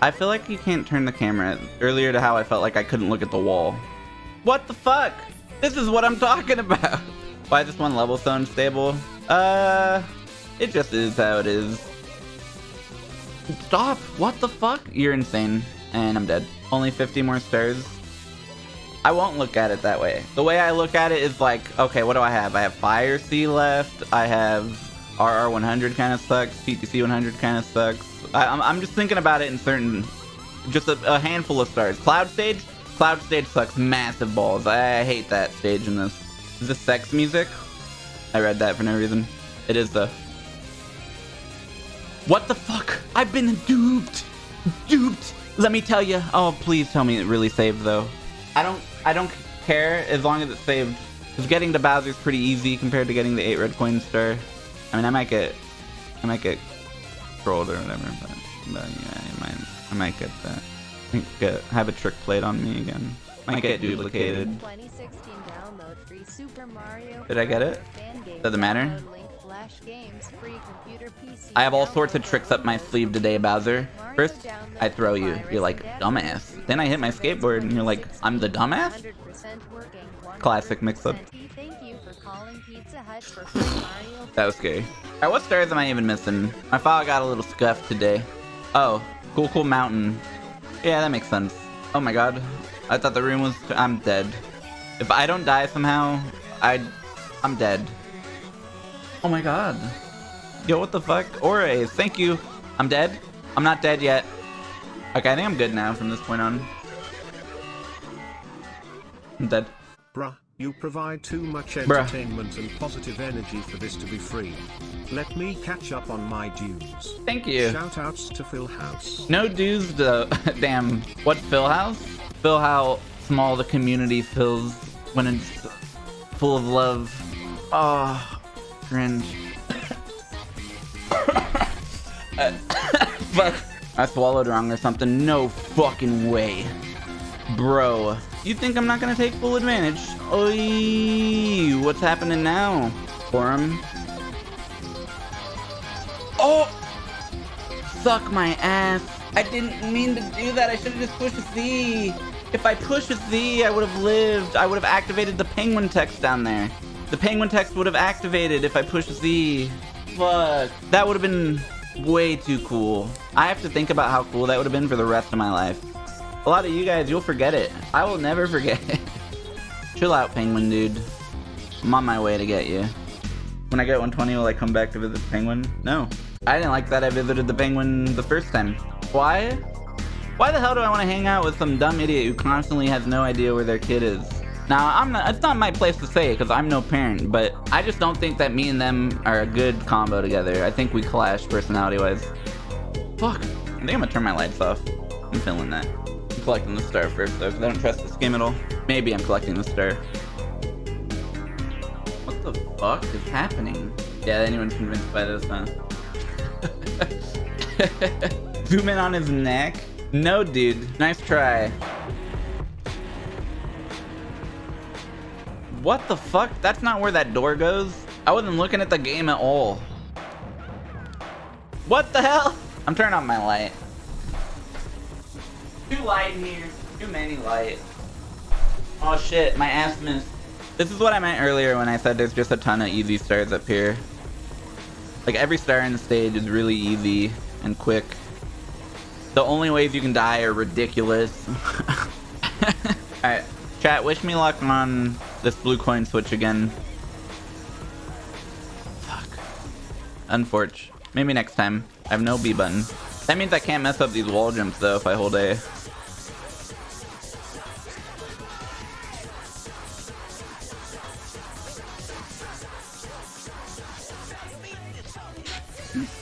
I feel like you can't turn the camera earlier to how I felt like I couldn't look at the wall. What the fuck? This is what I'm talking about. Why is this one level so unstable? It just is how it is. Stop! What the fuck? You're insane. And I'm dead. Only 50 more stars. I won't look at it that way. The way I look at it is like, okay, what do I have? I have Fire C left. I have RR100 kind of sucks. PTC100 kind of sucks. I'm just thinking about it in certain, just a handful of stars. Cloud stage? Cloud stage sucks massive balls. I hate that stage in this. Is this sex music? I read that for no reason. It is the... What the fuck? I've been duped. Duped. Let me tell you. Oh, please tell me it really saved though. I don't care as long as it's saved. Cause getting to Bowser's pretty easy compared to getting the 8 red coin star. I mean, I might get trolled or whatever, but yeah, I might get that. I think have a trick played on me again. Might get duplicated. Did I get it? Doesn't matter. I have all sorts of tricks up my sleeve today, Bowser. First, I throw you. You're like, dumbass. Then I hit my skateboard and you're like, I'm the dumbass? Classic mix-up. That was scary. Alright, what stars am I even missing? My file got a little scuffed today. Oh, cool, cool mountain. Yeah, that makes sense. Oh my god. I thought the room was... I'm dead. If I don't die somehow, I'm dead. Oh my god. Yo, what the fuck? Orays, thank you. I'm dead? I'm not dead yet. Okay, I think I'm good now from this point on. I'm dead. Bruh, you provide too much entertainment and positive energy for this to be free. Let me catch up on my dues. Thank you. Shout outs to Philhouse. No dues though. Damn. What, Philhouse? Phil, how small the community feels when it's full of love. Oh. Cringe. Fuck. I swallowed wrong or something. No fucking way. Bro. You think I'm not gonna take full advantage? Oi, what's happening now? Forum. Oh! Suck my ass. I didn't mean to do that. I should have just pushed a Z. If I pushed a Z, I would have lived. I would have activated the penguin text down there. The penguin text would have activated if I pushed Z. Fuck. That would have been way too cool. I have to think about how cool that would have been for the rest of my life. A lot of you guys, you'll forget it. I will never forget it. Chill out, penguin dude. I'm on my way to get you. When I get 120, will I come back to visit the penguin? No. I didn't like that I visited the penguin the first time. Why? Why the hell do I want to hang out with some dumb idiot who constantly has no idea where their kid is? Now, it's not my place to say it because I'm no parent, but I just don't think that me and them are a good combo together. I think we clash personality-wise. Fuck. I think I'm gonna turn my lights off. I'm feeling that. I'm collecting the star first, though, because I don't trust this game at all. Maybe I'm collecting the star. What the fuck is happening? Yeah, anyone's convinced by this, huh? Zoom in on his neck? No, dude. Nice try. What the fuck? That's not where that door goes. I wasn't looking at the game at all. What the hell? I'm turning on my light. Too light in here. Too many lights. Oh shit, my ass missed. This is what I meant earlier when I said there's just a ton of easy stars up here. Like every star in the stage is really easy and quick. The only ways you can die are ridiculous. Alright, chat, wish me luck on this blue coin switch again. Fuck. Unfortunate. Maybe next time. I have no B button. That means I can't mess up these wall jumps though if I hold A.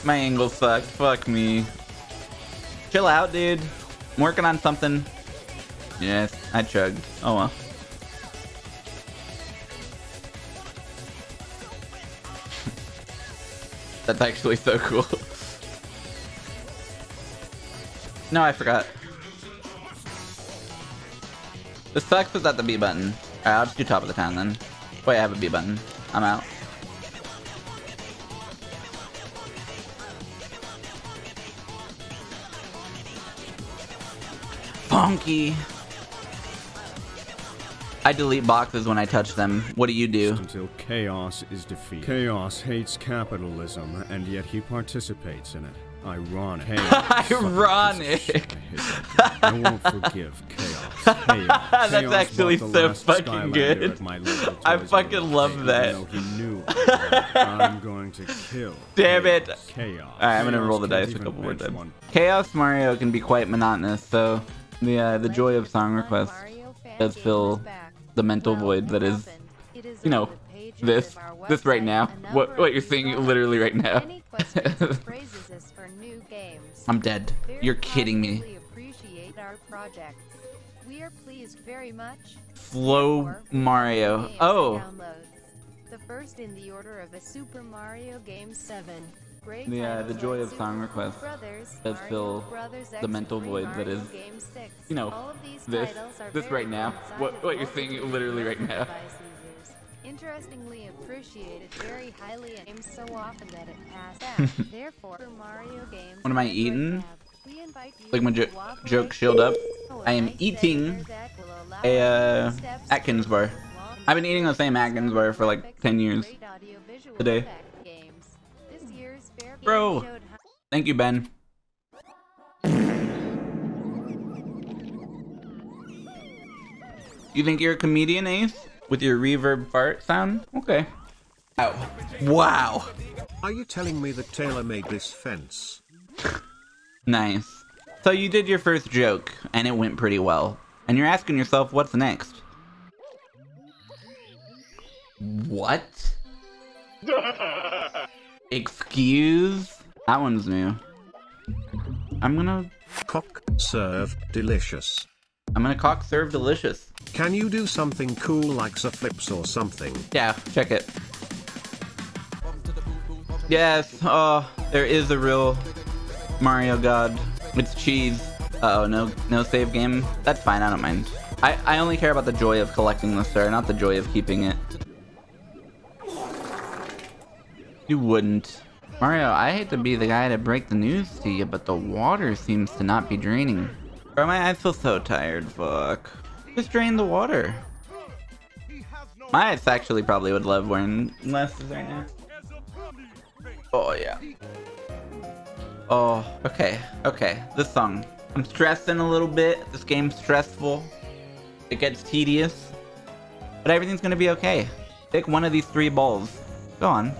My angle sucked. Fuck me. Chill out, dude. I'm working on something. Yes, I chugged. Oh well. That's actually so cool. No, I forgot. This sucks without the B button. Alright, I'll just do top of the town then. Wait, I have a B button. I'm out. Funky. I delete boxes when I touch them. What do you do? Until Chaos is defeated. Chaos hates capitalism, and yet he participates in it. Ironic. Chaos ironic. I won't forgive Chaos. Chaos. That's actually so fucking good. I fucking love that. I'm going to kill. Damn it. Chaos. All right, I'm gonna roll the dice a couple more times. Chaos Mario can be quite monotonous, so. The joy of song requests does fill the mental void that is, you know, this right now. What you're seeing literally right now. I'm dead. You're kidding me. Slow Mario. Oh. The first in the order of a Super Mario Game 7. Yeah, the joy of song requests does fill the mental void that is, you know, this right now. What you're seeing literally right now. Interestingly appreciated very highly and so often that it passed out. Therefore, Mario games. What am I eating? Ligma joke shield up. I am eating a Atkins bar. I've been eating the same Atkins bar for like 10 years today. Bro, thank you, Ben. You think you're a comedian, Ace? With your reverb fart sound? Okay. Ow. Wow. Are you telling me that Taylor made this fence? Nice. So you did your first joke, and it went pretty well. And you're asking yourself, what's next? What? Excuse? That one's new. I'm gonna... Cock serve delicious. I'm gonna cock serve delicious. Can you do something cool like the flips or something? Yeah, check it. Yes, oh, there is a real Mario god. It's cheese. Uh-oh, no save game. That's fine, I don't mind. I only care about the joy of collecting the star, not the joy of keeping it. You wouldn't. Mario, I hate to be the guy to break the news to you, but the water seems to not be draining. Bro, my eyes feel so tired, fuck. Just drain the water. My eyes actually probably would love wearing glasses right now. Oh, yeah. Oh, okay, okay, this song. I'm stressing a little bit. This game's stressful. It gets tedious. But everything's gonna be okay. Pick one of these three balls. Go on.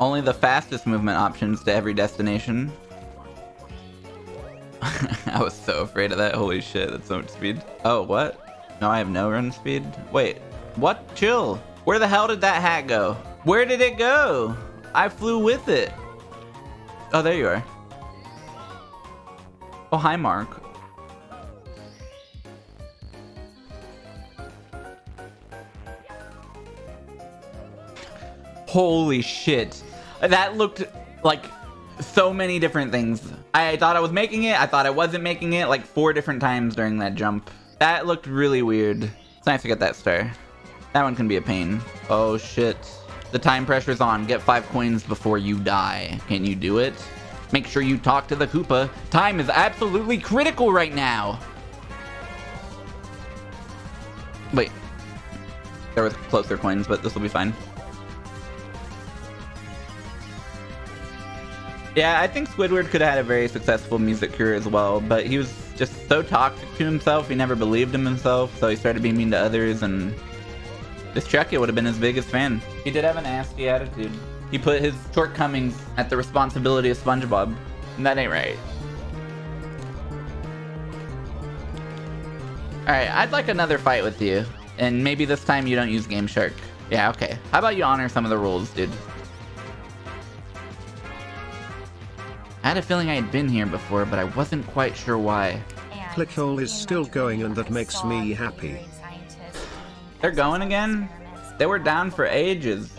Only the fastest movement options to every destination. I was so afraid of that. Holy shit, that's so much speed. Oh, what? No, I have no run speed. Wait, what? Chill. Where the hell did that hat go? Where did it go? I flew with it. Oh, there you are. Oh, hi, Mark. Holy shit. That looked like so many different things. I thought I was making it. I thought I wasn't making it like 4 different times during that jump. That looked really weird. It's nice to get that star. That one can be a pain. Oh shit. The time pressure's on. Get 5 coins before you die. Can you do it? Make sure you talk to the Koopa. Time is absolutely critical right now. Wait. They're with closer coins, but this will be fine. Yeah, I think Squidward could have had a very successful music career as well, but he was just so toxic to himself, he never believed in himself, so he started being mean to others, and this Chucky would have been his biggest fan. He did have a nasty attitude. He put his shortcomings at the responsibility of SpongeBob, and that ain't right. Alright, I'd like another fight with you, and maybe this time you don't use Game Shark. Yeah, okay. How about you honor some of the rules, dude? I had a feeling I had been here before, but I wasn't quite sure why. Clickhole is still going, and that makes me happy. They're going again? They were down for ages.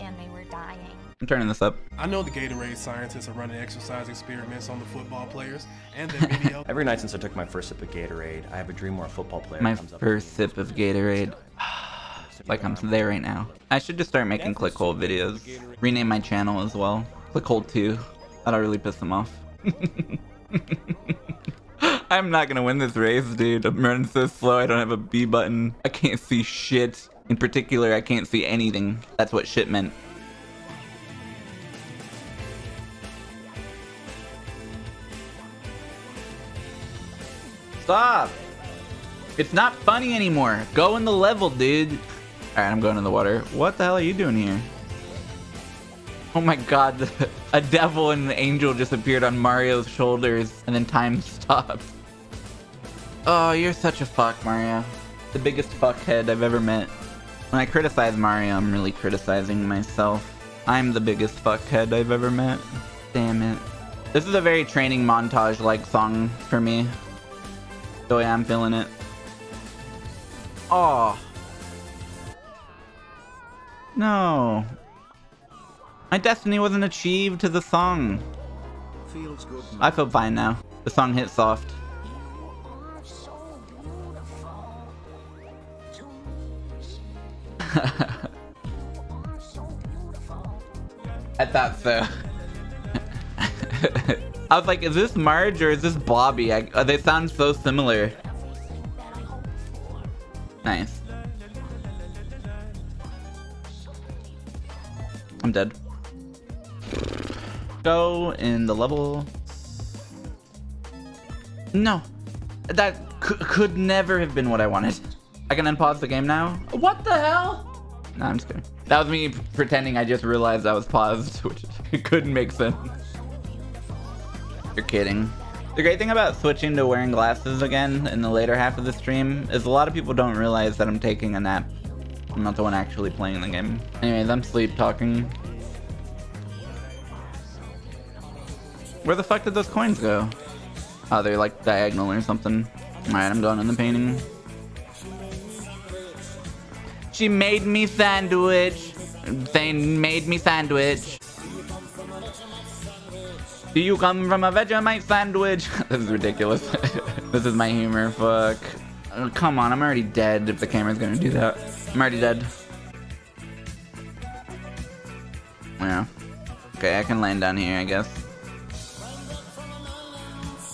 I'm turning this up. I know the Gatorade scientists are running exercise experiments on the football players, and the video. Every night since I took my first sip of Gatorade, I have a dream where a football player comes up. My first sip of Gatorade. Like I'm there right now. I should just start making Clickhole videos. Rename my channel as well. Clickhole 2. That'll really piss them off. I'm not gonna win this race, dude. I'm running so slow. I don't have a B button. I can't see shit. In particular, I can't see anything. That's what shit meant. Stop! It's not funny anymore. Go in the level, dude. Alright, I'm going in the water. What the hell are you doing here? Oh my god, a devil and an angel just appeared on Mario's shoulders, and then time stopped. Oh, you're such a fuck, Mario. The biggest fuckhead I've ever met. When I criticize Mario, I'm really criticizing myself. I'm the biggest fuckhead I've ever met. Damn it. This is a very training montage-like song for me. So yeah, I'm feeling it. Oh. No. My destiny wasn't achieved to the song. Feels good. I feel fine now. The song hit soft. So I thought so. I was like, is this Marge or is this Bobby? They sound so similar. Nice. I'm dead. Go in the level. No, that could never have been what I wanted. I can unpause the game now. What the hell? Nah, I'm just kidding. That was me pretending I just realized I was paused, which couldn't make sense. You're kidding. The great thing about switching to wearing glasses again in the later half of the stream is a lot of people don't realize that I'm taking a nap. I'm not the one actually playing the game. Anyways, I'm sleep talking. Where the fuck did those coins go? Oh, they're like diagonal or something. Alright, I'm going in the painting. She made me sandwich. They made me sandwich. Do you come from a Vegemite sandwich? This is ridiculous. This is my humor, fuck. Oh, come on, I'm already dead if the camera's gonna do that. I'm already dead. Yeah. Okay, I can land down here, I guess.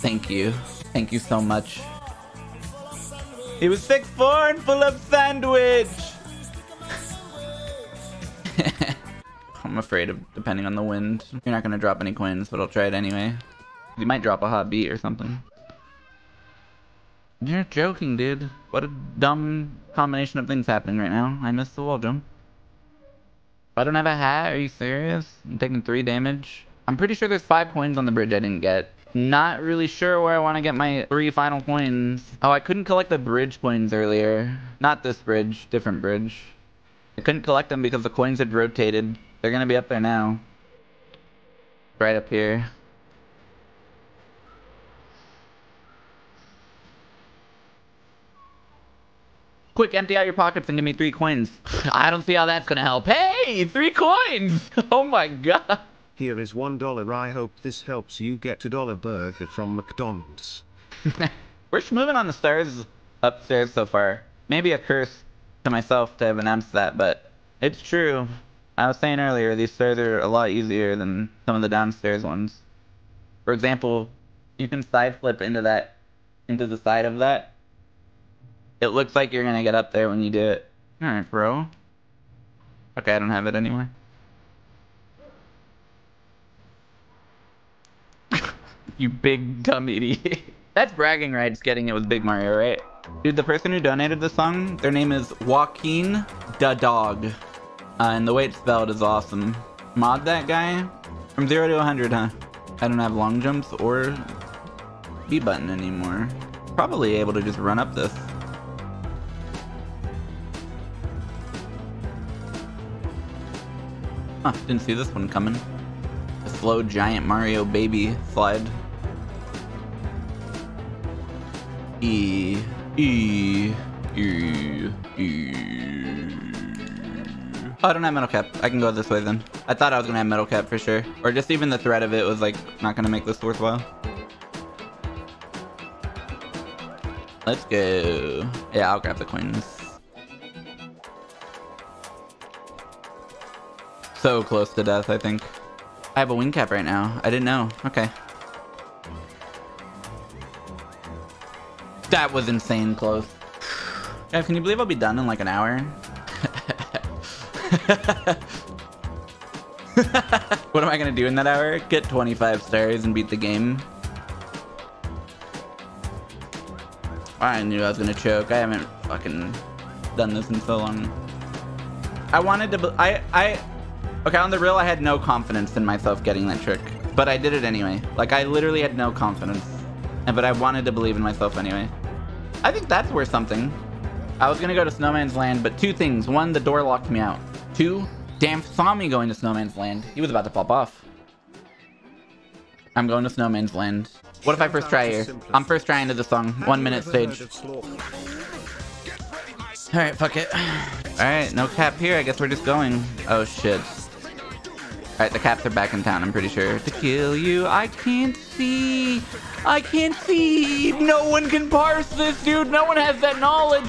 Thank you. Thank you so much. He was 6'4" and full of sandwich! I'm afraid of depending on the wind. You're not gonna drop any coins, but I'll try it anyway. You might drop a hot beat or something. You're joking, dude. What a dumb combination of things happening right now. I missed the wall jump. I don't have a hat. Are you serious? I'm taking 3 damage. I'm pretty sure there's 5 coins on the bridge I didn't get. Not really sure where I want to get my 3 final coins. Oh, I couldn't collect the bridge coins earlier. Not this bridge. Different bridge. I couldn't collect them because the coins had rotated. They're going to be up there now. Right up here. Quick, empty out your pockets and give me 3 coins. I don't see how that's gonna help. Hey, 3 coins! Oh my god. Here is $1. I hope this helps you get a dollar burger from McDonald's. We're schmoving on the stairs upstairs so far. Maybe a curse to myself to have announced that, but it's true. I was saying earlier, these stairs are a lot easier than some of the downstairs ones. For example, you can side flip into that, into the side of that. It looks like you're gonna get up there when you do it, Alright, bro. Okay, I don't have it anyway. You big dumb idiot. That's bragging rights, getting it with Big Mario, right? Dude, the person who donated this song, their name is Joaquin Da Dog. And the way it's spelled is awesome. Mod that guy? From 0 to 100, huh? I don't have long jumps or B button anymore. Probably able to just run up this. Huh, didn't see this one coming. A slow giant Mario baby slide. Oh, I don't have metal cap. I can go this way then. I thought I was gonna have metal cap for sure. Or just even the threat of it was like not gonna make this worthwhile. Let's go. Yeah, I'll grab the coins. So close to death, I think. I have a wing cap right now. I didn't know. Okay. That was insane close. Guys, can you believe I'll be done in like an hour? What am I gonna do in that hour? Get 25 stars and beat the game. I knew I was gonna choke. I haven't fucking done this in so long. I wanted to... Okay, on the real, I had no confidence in myself getting that trick. But I did it anyway. Like, I literally had no confidence. But I wanted to believe in myself anyway. I think that's worth something. I was gonna go to Snowman's Land, but two things. One, the door locked me out. Two, Dan saw me going to Snowman's Land. He was about to pop off. I'm going to Snowman's Land. What if I first try here? I'm first trying to the song. 1 minute stage. Alright, fuck it. Alright, no cap here. I guess we're just going. Oh shit. Alright, the caps are back in town, I'm pretty sure. To kill you, I can't see. I can't see. No one can parse this, dude. No one has that knowledge.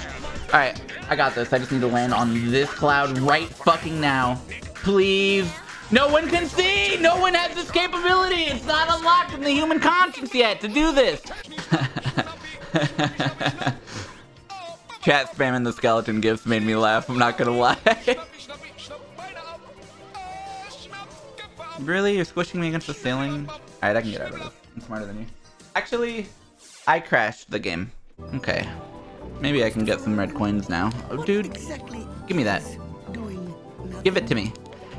Alright, I got this. I just need to land on this cloud right fucking now. Please. No one can see. No one has this capability. It's not unlocked in the human conscience yet to do this. Chat spamming the skeleton gifts made me laugh. I'm not gonna lie. Really? You're squishing me against the ceiling? Alright, I can get out of this. I'm smarter than you. Actually, I crashed the game. Okay. Maybe I can get some red coins now. Oh, dude. Give me that. Give it to me.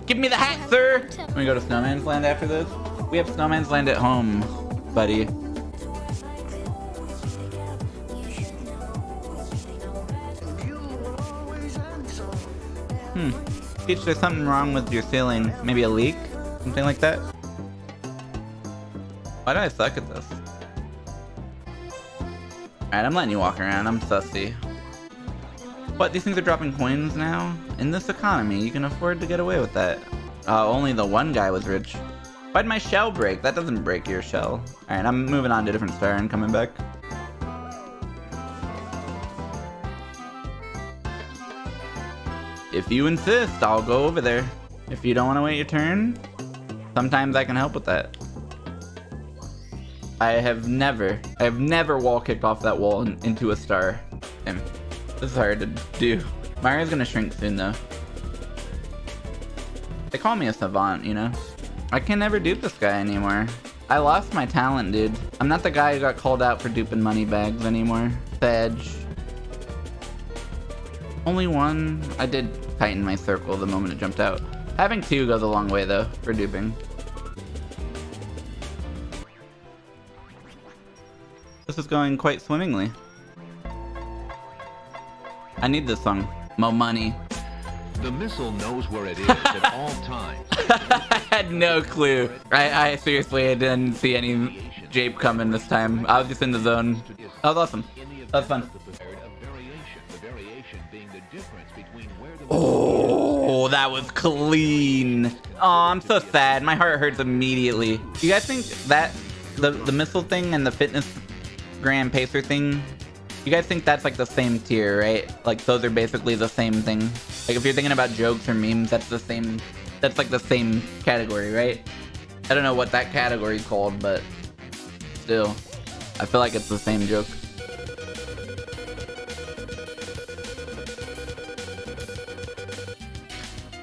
Give me the hat, sir! Can we go to Snowman's Land after this? We have Snowman's Land at home, buddy. Peach, there's something wrong with your ceiling. Maybe a leak? Something like that? Why do I suck at this? Alright, I'm letting you walk around. I'm sussy. What? These things are dropping coins now? In this economy, you can afford to get away with that. Only the one guy was rich. Why'd my shell break? That doesn't break your shell. Alright, I'm moving on to a different star and coming back. If you insist, I'll go over there. If you don't want to wait your turn, sometimes I can help with that. I have never wall kicked off that wall into a star. Damn, this is hard to do. Mario's gonna shrink soon though. They call me a savant, you know? I can never dupe this guy anymore. I lost my talent, dude. I'm not the guy who got called out for duping money bags anymore. Badge. Only one. I did tighten my circle the moment it jumped out. Having two goes a long way though, for duping. This is going quite swimmingly. I need this song. Mo money. The missile knows where it is at all times. I had no clue. I seriously didn't see any jape coming this time. I was just in the zone. That was awesome. That was fun. Oh, that was clean. Oh, I'm so sad. My heart hurts immediately. You guys think that the missile thing and the fitness grand pacer thing, you guys think that's like the same tier, right? Like those are basically the same thing. Like if you're thinking about jokes or memes, that's the same, that's like the same category, right? I don't know what that category's called, but still, I feel like it's the same joke.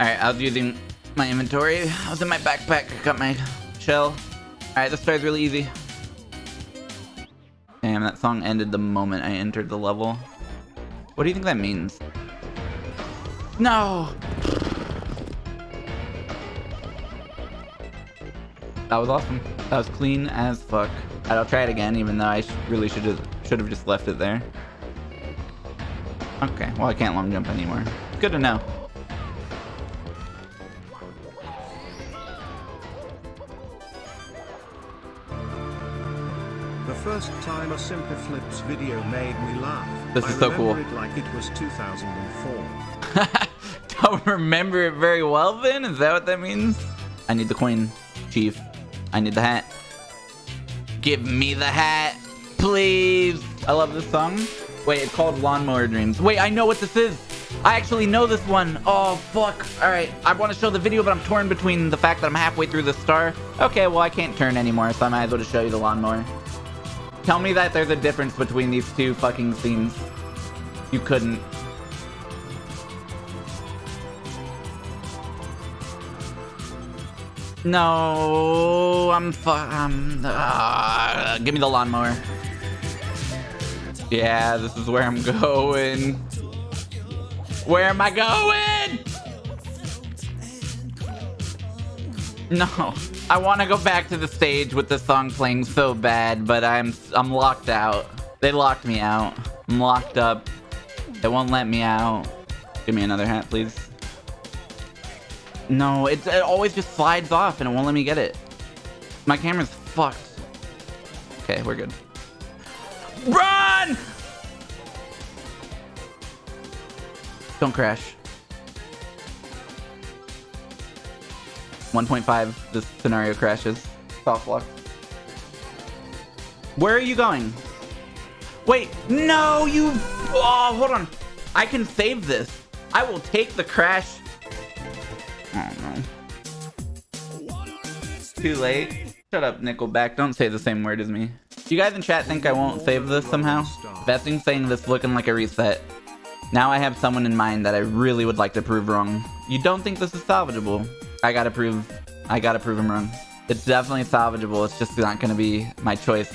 Alright, I was using my inventory. I was in my backpack. I got my shell. Alright, this starts really easy. Damn, that song ended the moment I entered the level. What do you think that means? No! That was awesome. That was clean as fuck. I'll try it again, even though I really should have just left it there. Okay, well I can't long jump anymore. Good to know. The first time a SimpleFlips video made me laugh. This is so cool. I remember it like it was 2004. Don't remember it very well then? Is that what that means? I need the coin, Chief. I need the hat. Give me the hat, please. I love this song. Wait, it's called Lawnmower Dreams. Wait, I know what this is. I actually know this one. Oh, fuck. All right, I want to show the video, but I'm torn between the fact that I'm halfway through the star. Okay, well, I can't turn anymore, so I might as well just show you the lawnmower. Tell me that there's a difference between these two fucking scenes. You couldn't. No, give me the lawnmower. Yeah, this is where I'm going. Where am I going? No, I want to go back to the stage with this song playing so bad, but I'm locked out. They locked me out. I'm locked up. They won't let me out. Give me another hat, please. No, it always just slides off and it won't let me get it. My camera's fucked. Okay, we're good. Run! Don't crash. 1.5, this scenario crashes. Soft lock. Where are you going? Wait, no, you... Oh, hold on. I can save this. I will take the crash. I don't know. Too late. Shut up, Nickelback. Don't say the same word as me. You guys in chat think I won't save this somehow? Vesting saying this looking like a reset. Now I have someone in mind that I really would like to prove wrong. You don't think this is salvageable? I gotta prove him wrong. It's definitely salvageable. It's just not gonna be my choice.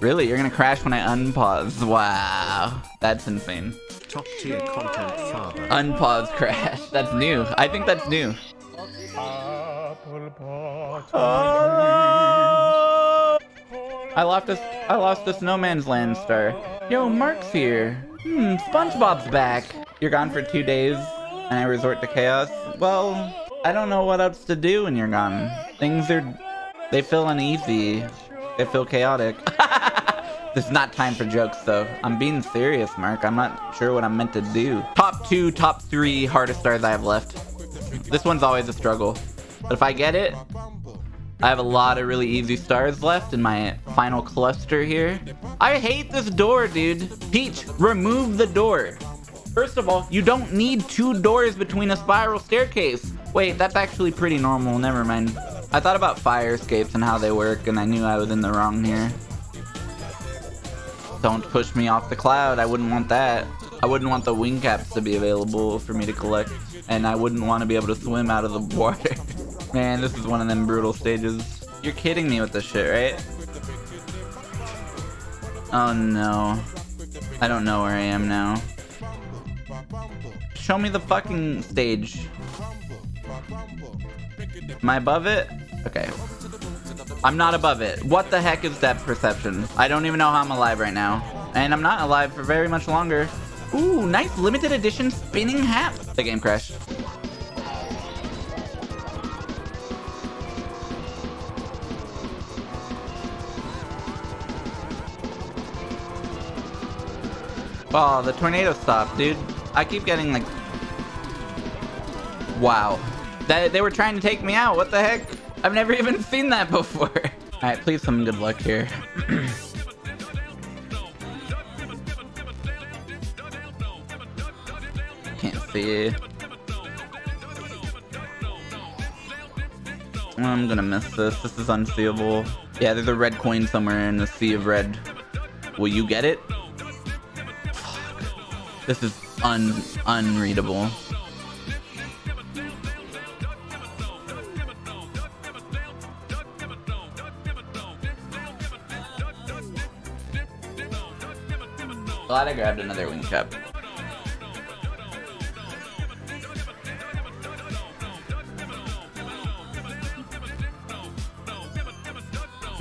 Really? You're gonna crash when I unpause? Wow. That's insane. Top tier content father. Unpause crash. That's new. I think that's new. I lost this no man's land star. Yo, Mark's here. SpongeBob's back. You're gone for 2 days and I resort to chaos. Well, I don't know what else to do when you're gone. Things are, they feel uneasy. They feel chaotic. There's not time for jokes, though. I'm being serious, Mark. I'm not sure what I'm meant to do. Top 2, top 3 hardest stars I have left. This one's always a struggle. But if I get it, I have a lot of really easy stars left in my final cluster here. I hate this door, dude. Peach, remove the door. First of all, you don't need 2 doors between a spiral staircase. Wait, that's actually pretty normal. Never mind. I thought about fire escapes and how they work, and I knew I was in the wrong here. Don't push me off the cloud. I wouldn't want that. I wouldn't want the wing caps to be available for me to collect. And I wouldn't want to be able to swim out of the water. Man, this is one of them brutal stages. You're kidding me with this shit, right? Oh no. I don't know where I am now. Show me the fucking stage. Am I above it? Okay. I'm not above it. What the heck is that perception? I don't even know how I'm alive right now. And I'm not alive for very much longer. Ooh, nice limited edition spinning hat. The game crashed. Oh, the tornado stopped, dude. I keep getting like... Wow. They were trying to take me out. What the heck? I've never even seen that before. All right, please some good luck here. Can't see it. I'm gonna miss this. This is unseeable. Yeah, there's a red coin somewhere in the sea of red. Will you get it? Fuck. This is unreadable. Glad I grabbed another wing chop.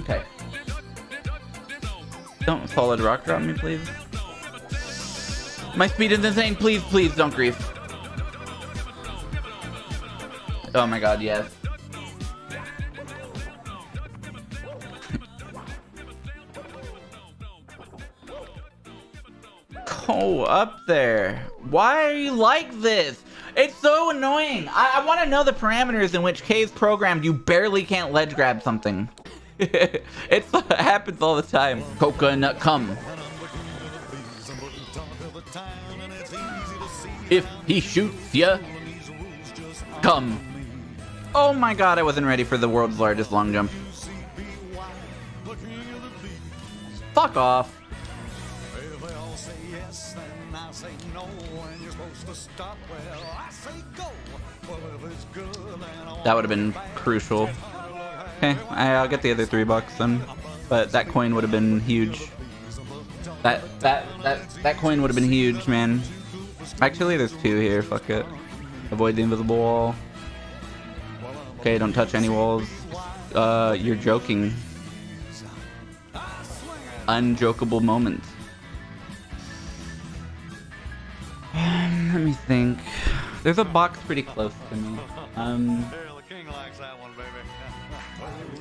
Okay. Don't solid rock drop me, please. My speed is insane. Please, please don't grief. Oh my god, yes. Oh, up there. Why are you like this? It's so annoying. I want to know the parameters in which Kaze programmed you barely can't ledge grab something. It happens all the time. Coconut come. If he shoots ya, come. Oh my god, I wasn't ready for the world's largest long jump. Fuck off. That would have been crucial. Okay, I'll get the other $3 then, but that coin would have been huge. That coin would have been huge, man. Actually, there's two here. Fuck it. Avoid the invisible wall. Okay, don't touch any walls. You're joking. Unjokeable moment. Let me think. There's a box pretty close to me. I'm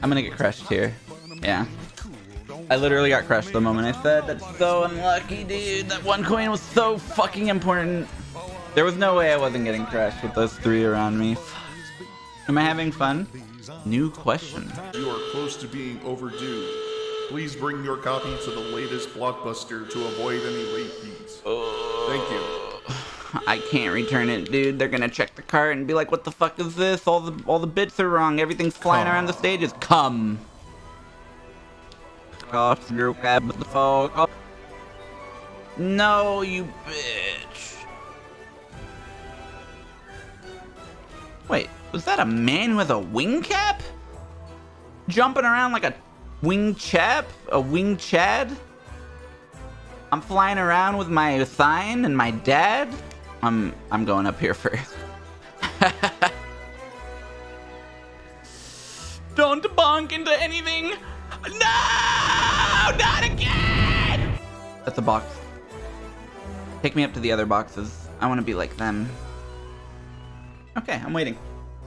gonna get crushed here. Yeah. I literally got crushed the moment I said. That's so unlucky, dude. That one coin was so fucking important. There was no way I wasn't getting crushed with those three around me. Am I having fun? New question. You are close to being overdue. Please bring your copy to the latest Blockbuster to avoid any late fees. Thank you. I can't return it, dude. They're gonna check the cart and be like, what the fuck is this? All the bits are wrong. Everything's flying around the stages. Come. No, you bitch. Wait, was that a man with a wing cap? Jumping around like a wing chap? A wing chad? I'm flying around with my sign and my dad. I'm going up here first. Don't bonk into anything. No, not again. That's a box. Take me up to the other boxes. I want to be like them. Okay, I'm waiting.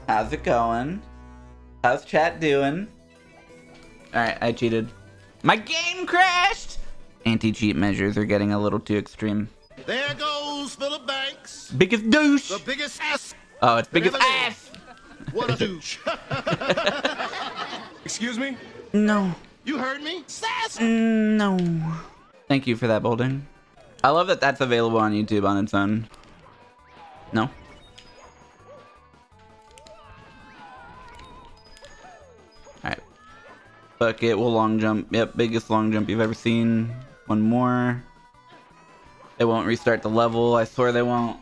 How's it going? How's chat doing? All right, I cheated. My game crashed. Anti-cheat measures are getting a little too extreme. There goes Philip Banks. Biggest douche. The biggest ass. Oh, it's biggest ass. What a douche. Excuse me? No. You heard me? Sass. No. Thank you for that, Bolden. I love that that's available on YouTube on its own. No. All right. Fuck it. We'll long jump. Yep, biggest long jump you've ever seen. One more. They won't restart the level. I swear they won't.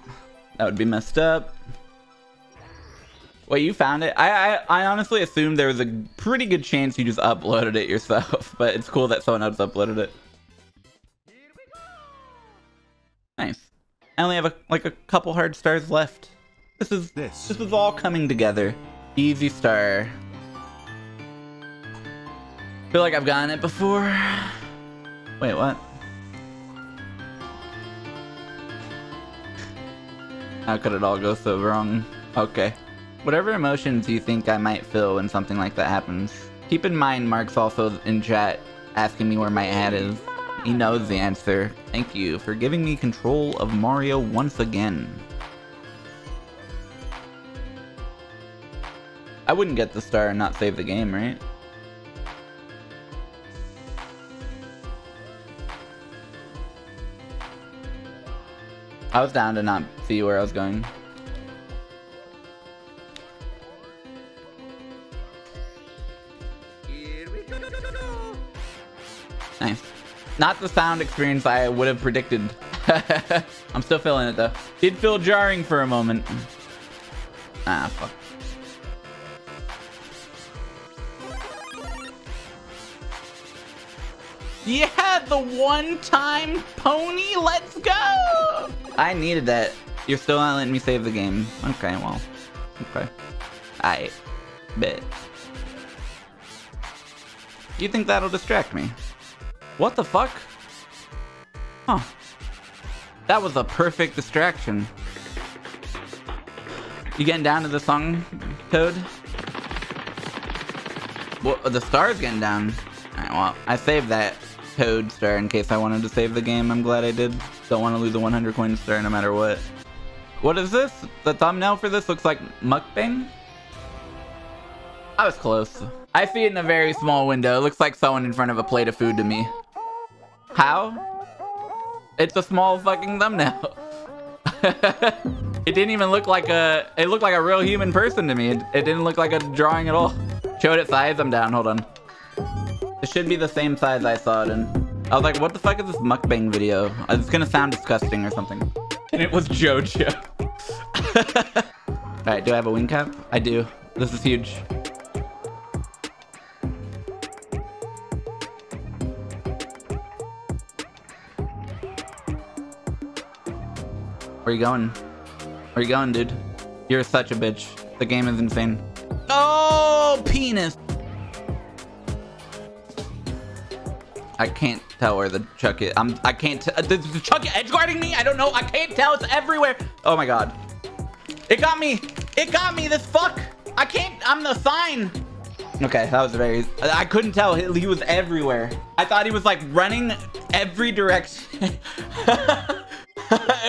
That would be messed up. Wait, you found it? I honestly assumed there was a pretty good chance you just uploaded it yourself, but it's cool that someone else uploaded it. Nice. I only have like a couple hard stars left. This is all coming together. Easy star. Feel like I've gotten it before. Wait, what? How could it all go so wrong? Okay. Whatever emotions you think I might feel when something like that happens. Keep in mind, Mark's also in chat asking me where my ad is. He knows the answer. Thank you for giving me control of Mario once again. I wouldn't get the star and not save the game, right? I was down to not see where I was going. Here we go. Nice. Not the sound experience I would have predicted. I'm still feeling it though. Did feel jarring for a moment. Ah, fuck. Yeah, the one-time pony. Let's go. I needed that. You're still not letting me save the game. Okay, well. Okay. I bet. You think that'll distract me? What the fuck? Huh. That was a perfect distraction. You getting down to the song, Toad? Well, the star's getting down. Alright, well, I saved that Toad star in case I wanted to save the game. I'm glad I did. Don't want to lose a 100 coin star no matter what. What is this? The thumbnail for this looks like mukbang? I was close. I see it in a very small window. It looks like someone in front of a plate of food to me. How? It's a small fucking thumbnail. It didn't even look like a... It looked like a real human person to me. It didn't look like a drawing at all. Show it at size. I'm down. Hold on. It should be the same size I saw it in. I was like, what the fuck is this mukbang video? It's gonna sound disgusting or something. And it was JoJo. Alright, do I have a wing cap? I do. This is huge. Where you going? Where you going, dude? You're such a bitch. The game is insane. Oh, penis! I can't tell where the chuck is. I can't tell. The chuck edgeguarding me? I don't know. I can't tell. It's everywhere. Oh my god. It got me. It got me. This fuck. I can't. I'm the sign. Okay, that was very... I couldn't tell. He was everywhere. I thought he was like running every direction.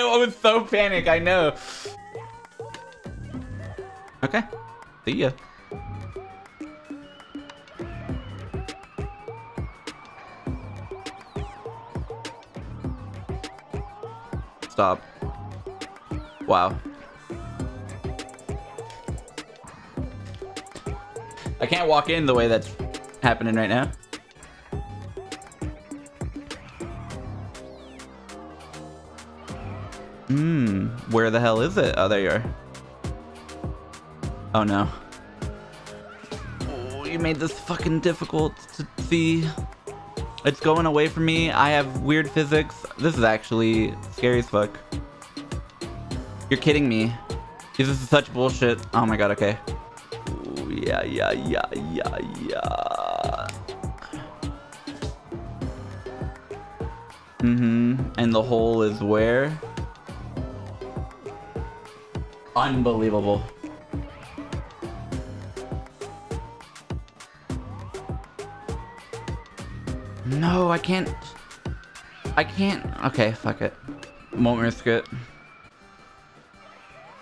It was so panic, I know. Okay. See ya. Stop. Wow. I can't walk in the way that's happening right now. Where the hell is it? Oh, there you are. Oh no. Oh, you made this fucking difficult to see. It's going away from me. I have weird physics. This is actually scary as fuck. You're kidding me. This is such bullshit. Oh my god, okay. Ooh, yeah. And the hole is where? Unbelievable. No, I can't. I can't. Okay, fuck it. Won't risk it.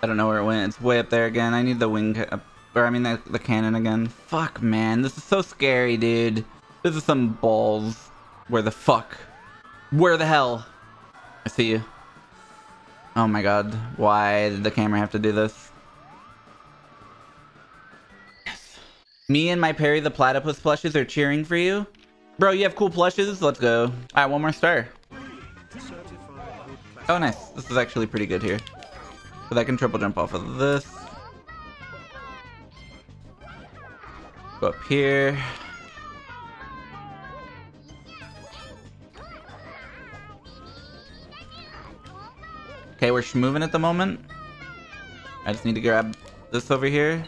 I don't know where it went. It's way up there again. I need the wing cap, or I mean the cannon again. Fuck, man. This is so scary, dude. This is some balls. Where the fuck? Where the hell? I see you. Oh my god. Why did the camera have to do this? Yes. Me and my Perry the Platypus plushes are cheering for you. Bro, you have cool plushes? Let's go. All right, one more star. Oh, nice. This is actually pretty good here. Because I can triple jump off of this. Go up here. Okay, we're schmoving at the moment. I just need to grab this over here.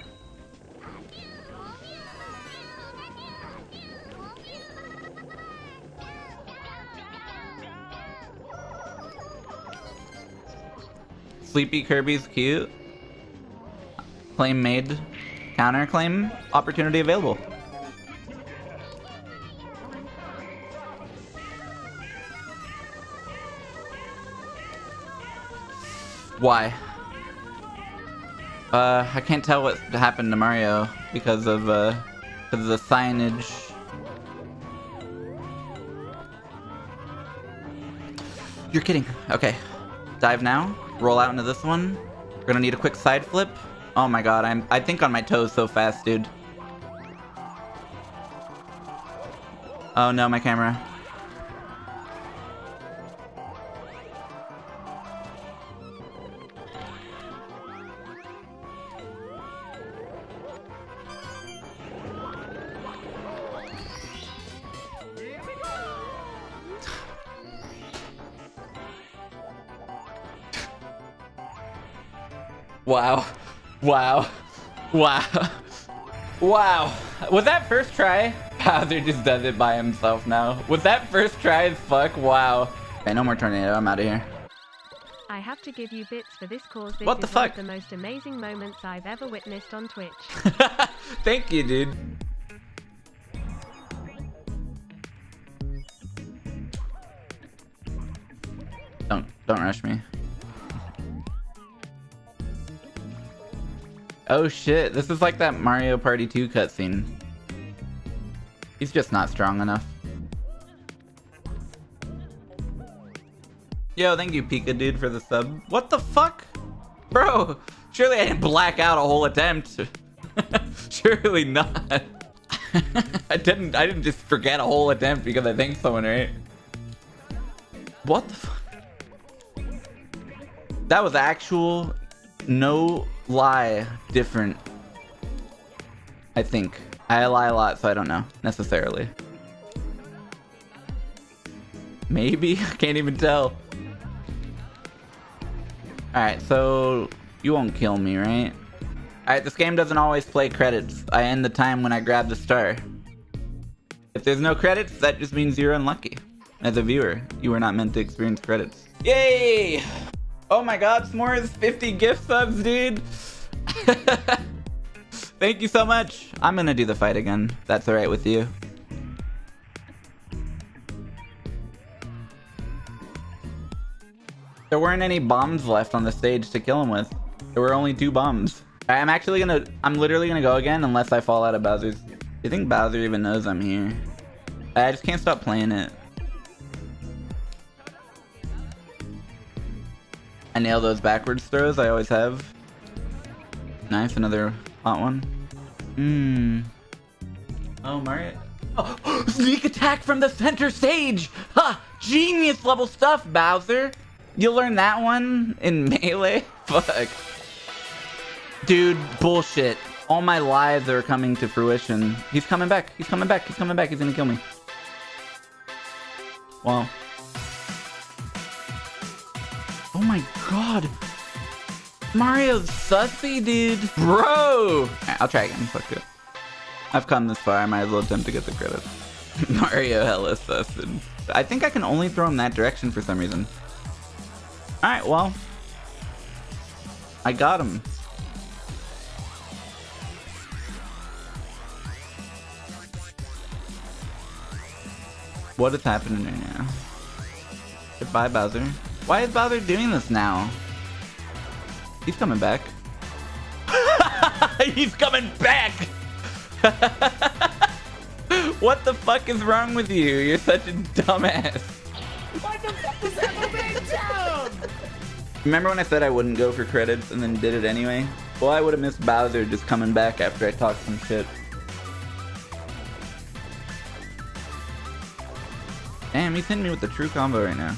Sleepy Kirby's cute. Claim made. Counter claim. Opportunity available. Why? I can't tell what happened to Mario because of the signage. You're kidding. Okay. Dive now. Roll out into this one. We're gonna need a quick side flip. Oh my god, I think on my toes so fast, dude. Oh no, my camera. Wow. Wow. Wow. Wow. Was that first try? Bowser just does it by himself now. Was that first try as fuck? Wow. Okay, no more tornado. I'm out of here. I have to give you bits for this cause. This what the fuck? One of the most amazing moments I've ever witnessed on Twitch. Thank you, dude. Don't rush me. Oh shit, this is like that Mario Party 2 cutscene. He's just not strong enough. Yo, thank you Pika dude for the sub. What the fuck? Bro, surely I didn't black out a whole attempt. Surely not. I didn't just forget a whole attempt because I thanked someone, right? What the fuck? That was actual, no lie, different. I think. I lie a lot, so I don't know, necessarily. Maybe? I can't even tell. Alright, so you won't kill me, right? Alright, this game doesn't always play credits. I end the time when I grab the star. If there's no credits, that just means you're unlucky. As a viewer, you were not meant to experience credits. Yay! Oh my god, S'mores, 50 gift subs, dude! Thank you so much! I'm gonna do the fight again. That's alright with you. There weren't any bombs left on the stage to kill him with. There were only 2 bombs. Right, I'm literally gonna go again unless I fall out of Bowser's. Do you think Bowser even knows I'm here? I just can't stop playing it. I nail those backwards throws, I always have. Nice, another hot one. Mmm. Oh, Mario. Oh, sneak attack from the center stage! Ha! Genius level stuff, Bowser! You'll learn that one in Melee? Fuck. Dude, bullshit. All my lies are coming to fruition. He's coming back, he's coming back, he's coming back, he's gonna kill me. Wow. Oh my god. Mario's sussy, dude. Bro. Right, I'll try again. Fuck it. I've come this far. I might as well attempt to get the credit. Mario hella sussin. I think I can only throw him that direction for some reason. Alright, well. I got him. What is happening right now? Goodbye, Bowser. Why is Bowser doing this now? He's coming back. He's coming back! What the fuck is wrong with you? You're such a dumbass. What the fuck is happening down? Remember when I said I wouldn't go for credits and then did it anyway? Well, I would have missed Bowser just coming back after I talked some shit. Damn, he's hitting me with the true combo right now.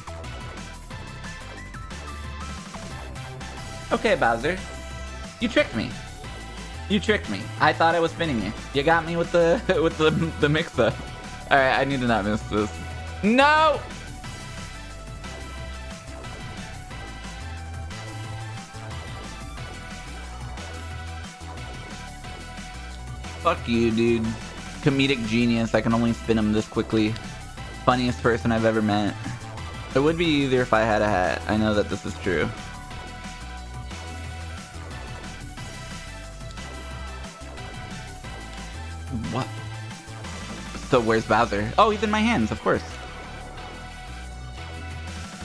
Okay, Bowser. You tricked me. You tricked me. I thought I was spinning you. You got me with the mix-up. Alright, I need to not miss this. No! Fuck you, dude. Comedic genius. I can only spin him this quickly. Funniest person I've ever met. It would be easier if I had a hat. I know that this is true. What? So where's Bowser? Oh, he's in my hands, of course.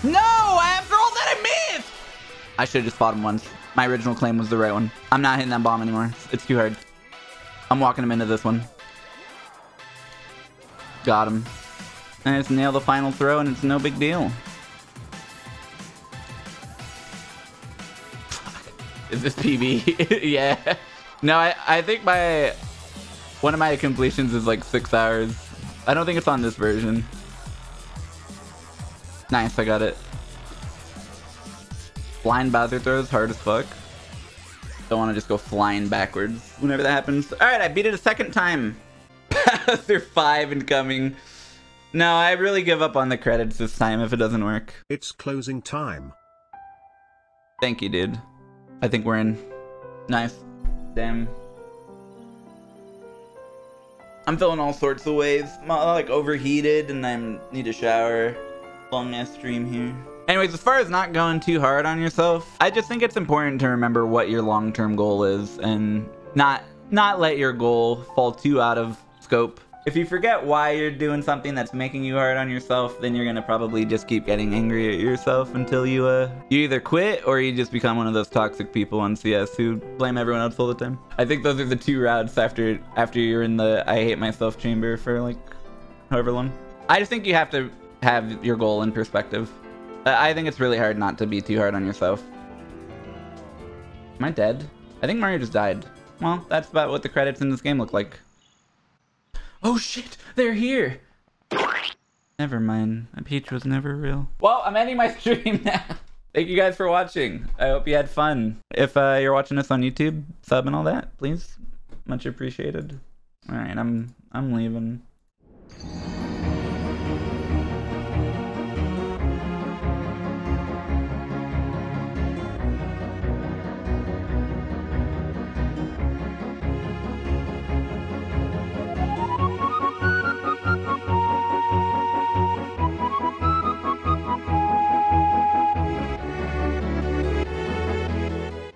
No! After all that, I missed! I should've just fought him once. My original claim was the right one. I'm not hitting that bomb anymore. It's too hard. I'm walking him into this one. Got him. And I just nailed the final throw and it's no big deal. Is this PB? Yeah. No, I think my... One of my completions is like 6 hours. I don't think it's on this version. Nice, I got it. Flying Bowser throws, hard as fuck. Don't want to just go flying backwards whenever that happens. Alright, I beat it a second time. Bowser 5 incoming. No, I really give up on the credits this time if it doesn't work. It's closing time. Thank you, dude. I think we're in. Nice. Damn. I'm feeling all sorts of ways. I'm like overheated and I need a shower. Long ass stream here. Anyways, as far as not going too hard on yourself, I just think it's important to remember what your long-term goal is and not let your goal fall too out of scope. If you forget why you're doing something that's making you hard on yourself, then you're gonna probably just keep getting angry at yourself until you either quit or you just become one of those toxic people on CS who blame everyone else all the time. I think those are the two routes after you're in the I hate myself chamber for like however long. I just think you have to have your goal in perspective. I think it's really hard not to be too hard on yourself. Am I dead? I think Mario just died. Well, that's about what the credits in this game look like. Oh shit, they're here! Never mind, a peach was never real. Well, I'm ending my stream now. Thank you guys for watching. I hope you had fun. If you're watching this on YouTube, sub and all that, please. Much appreciated. Alright, I'm leaving.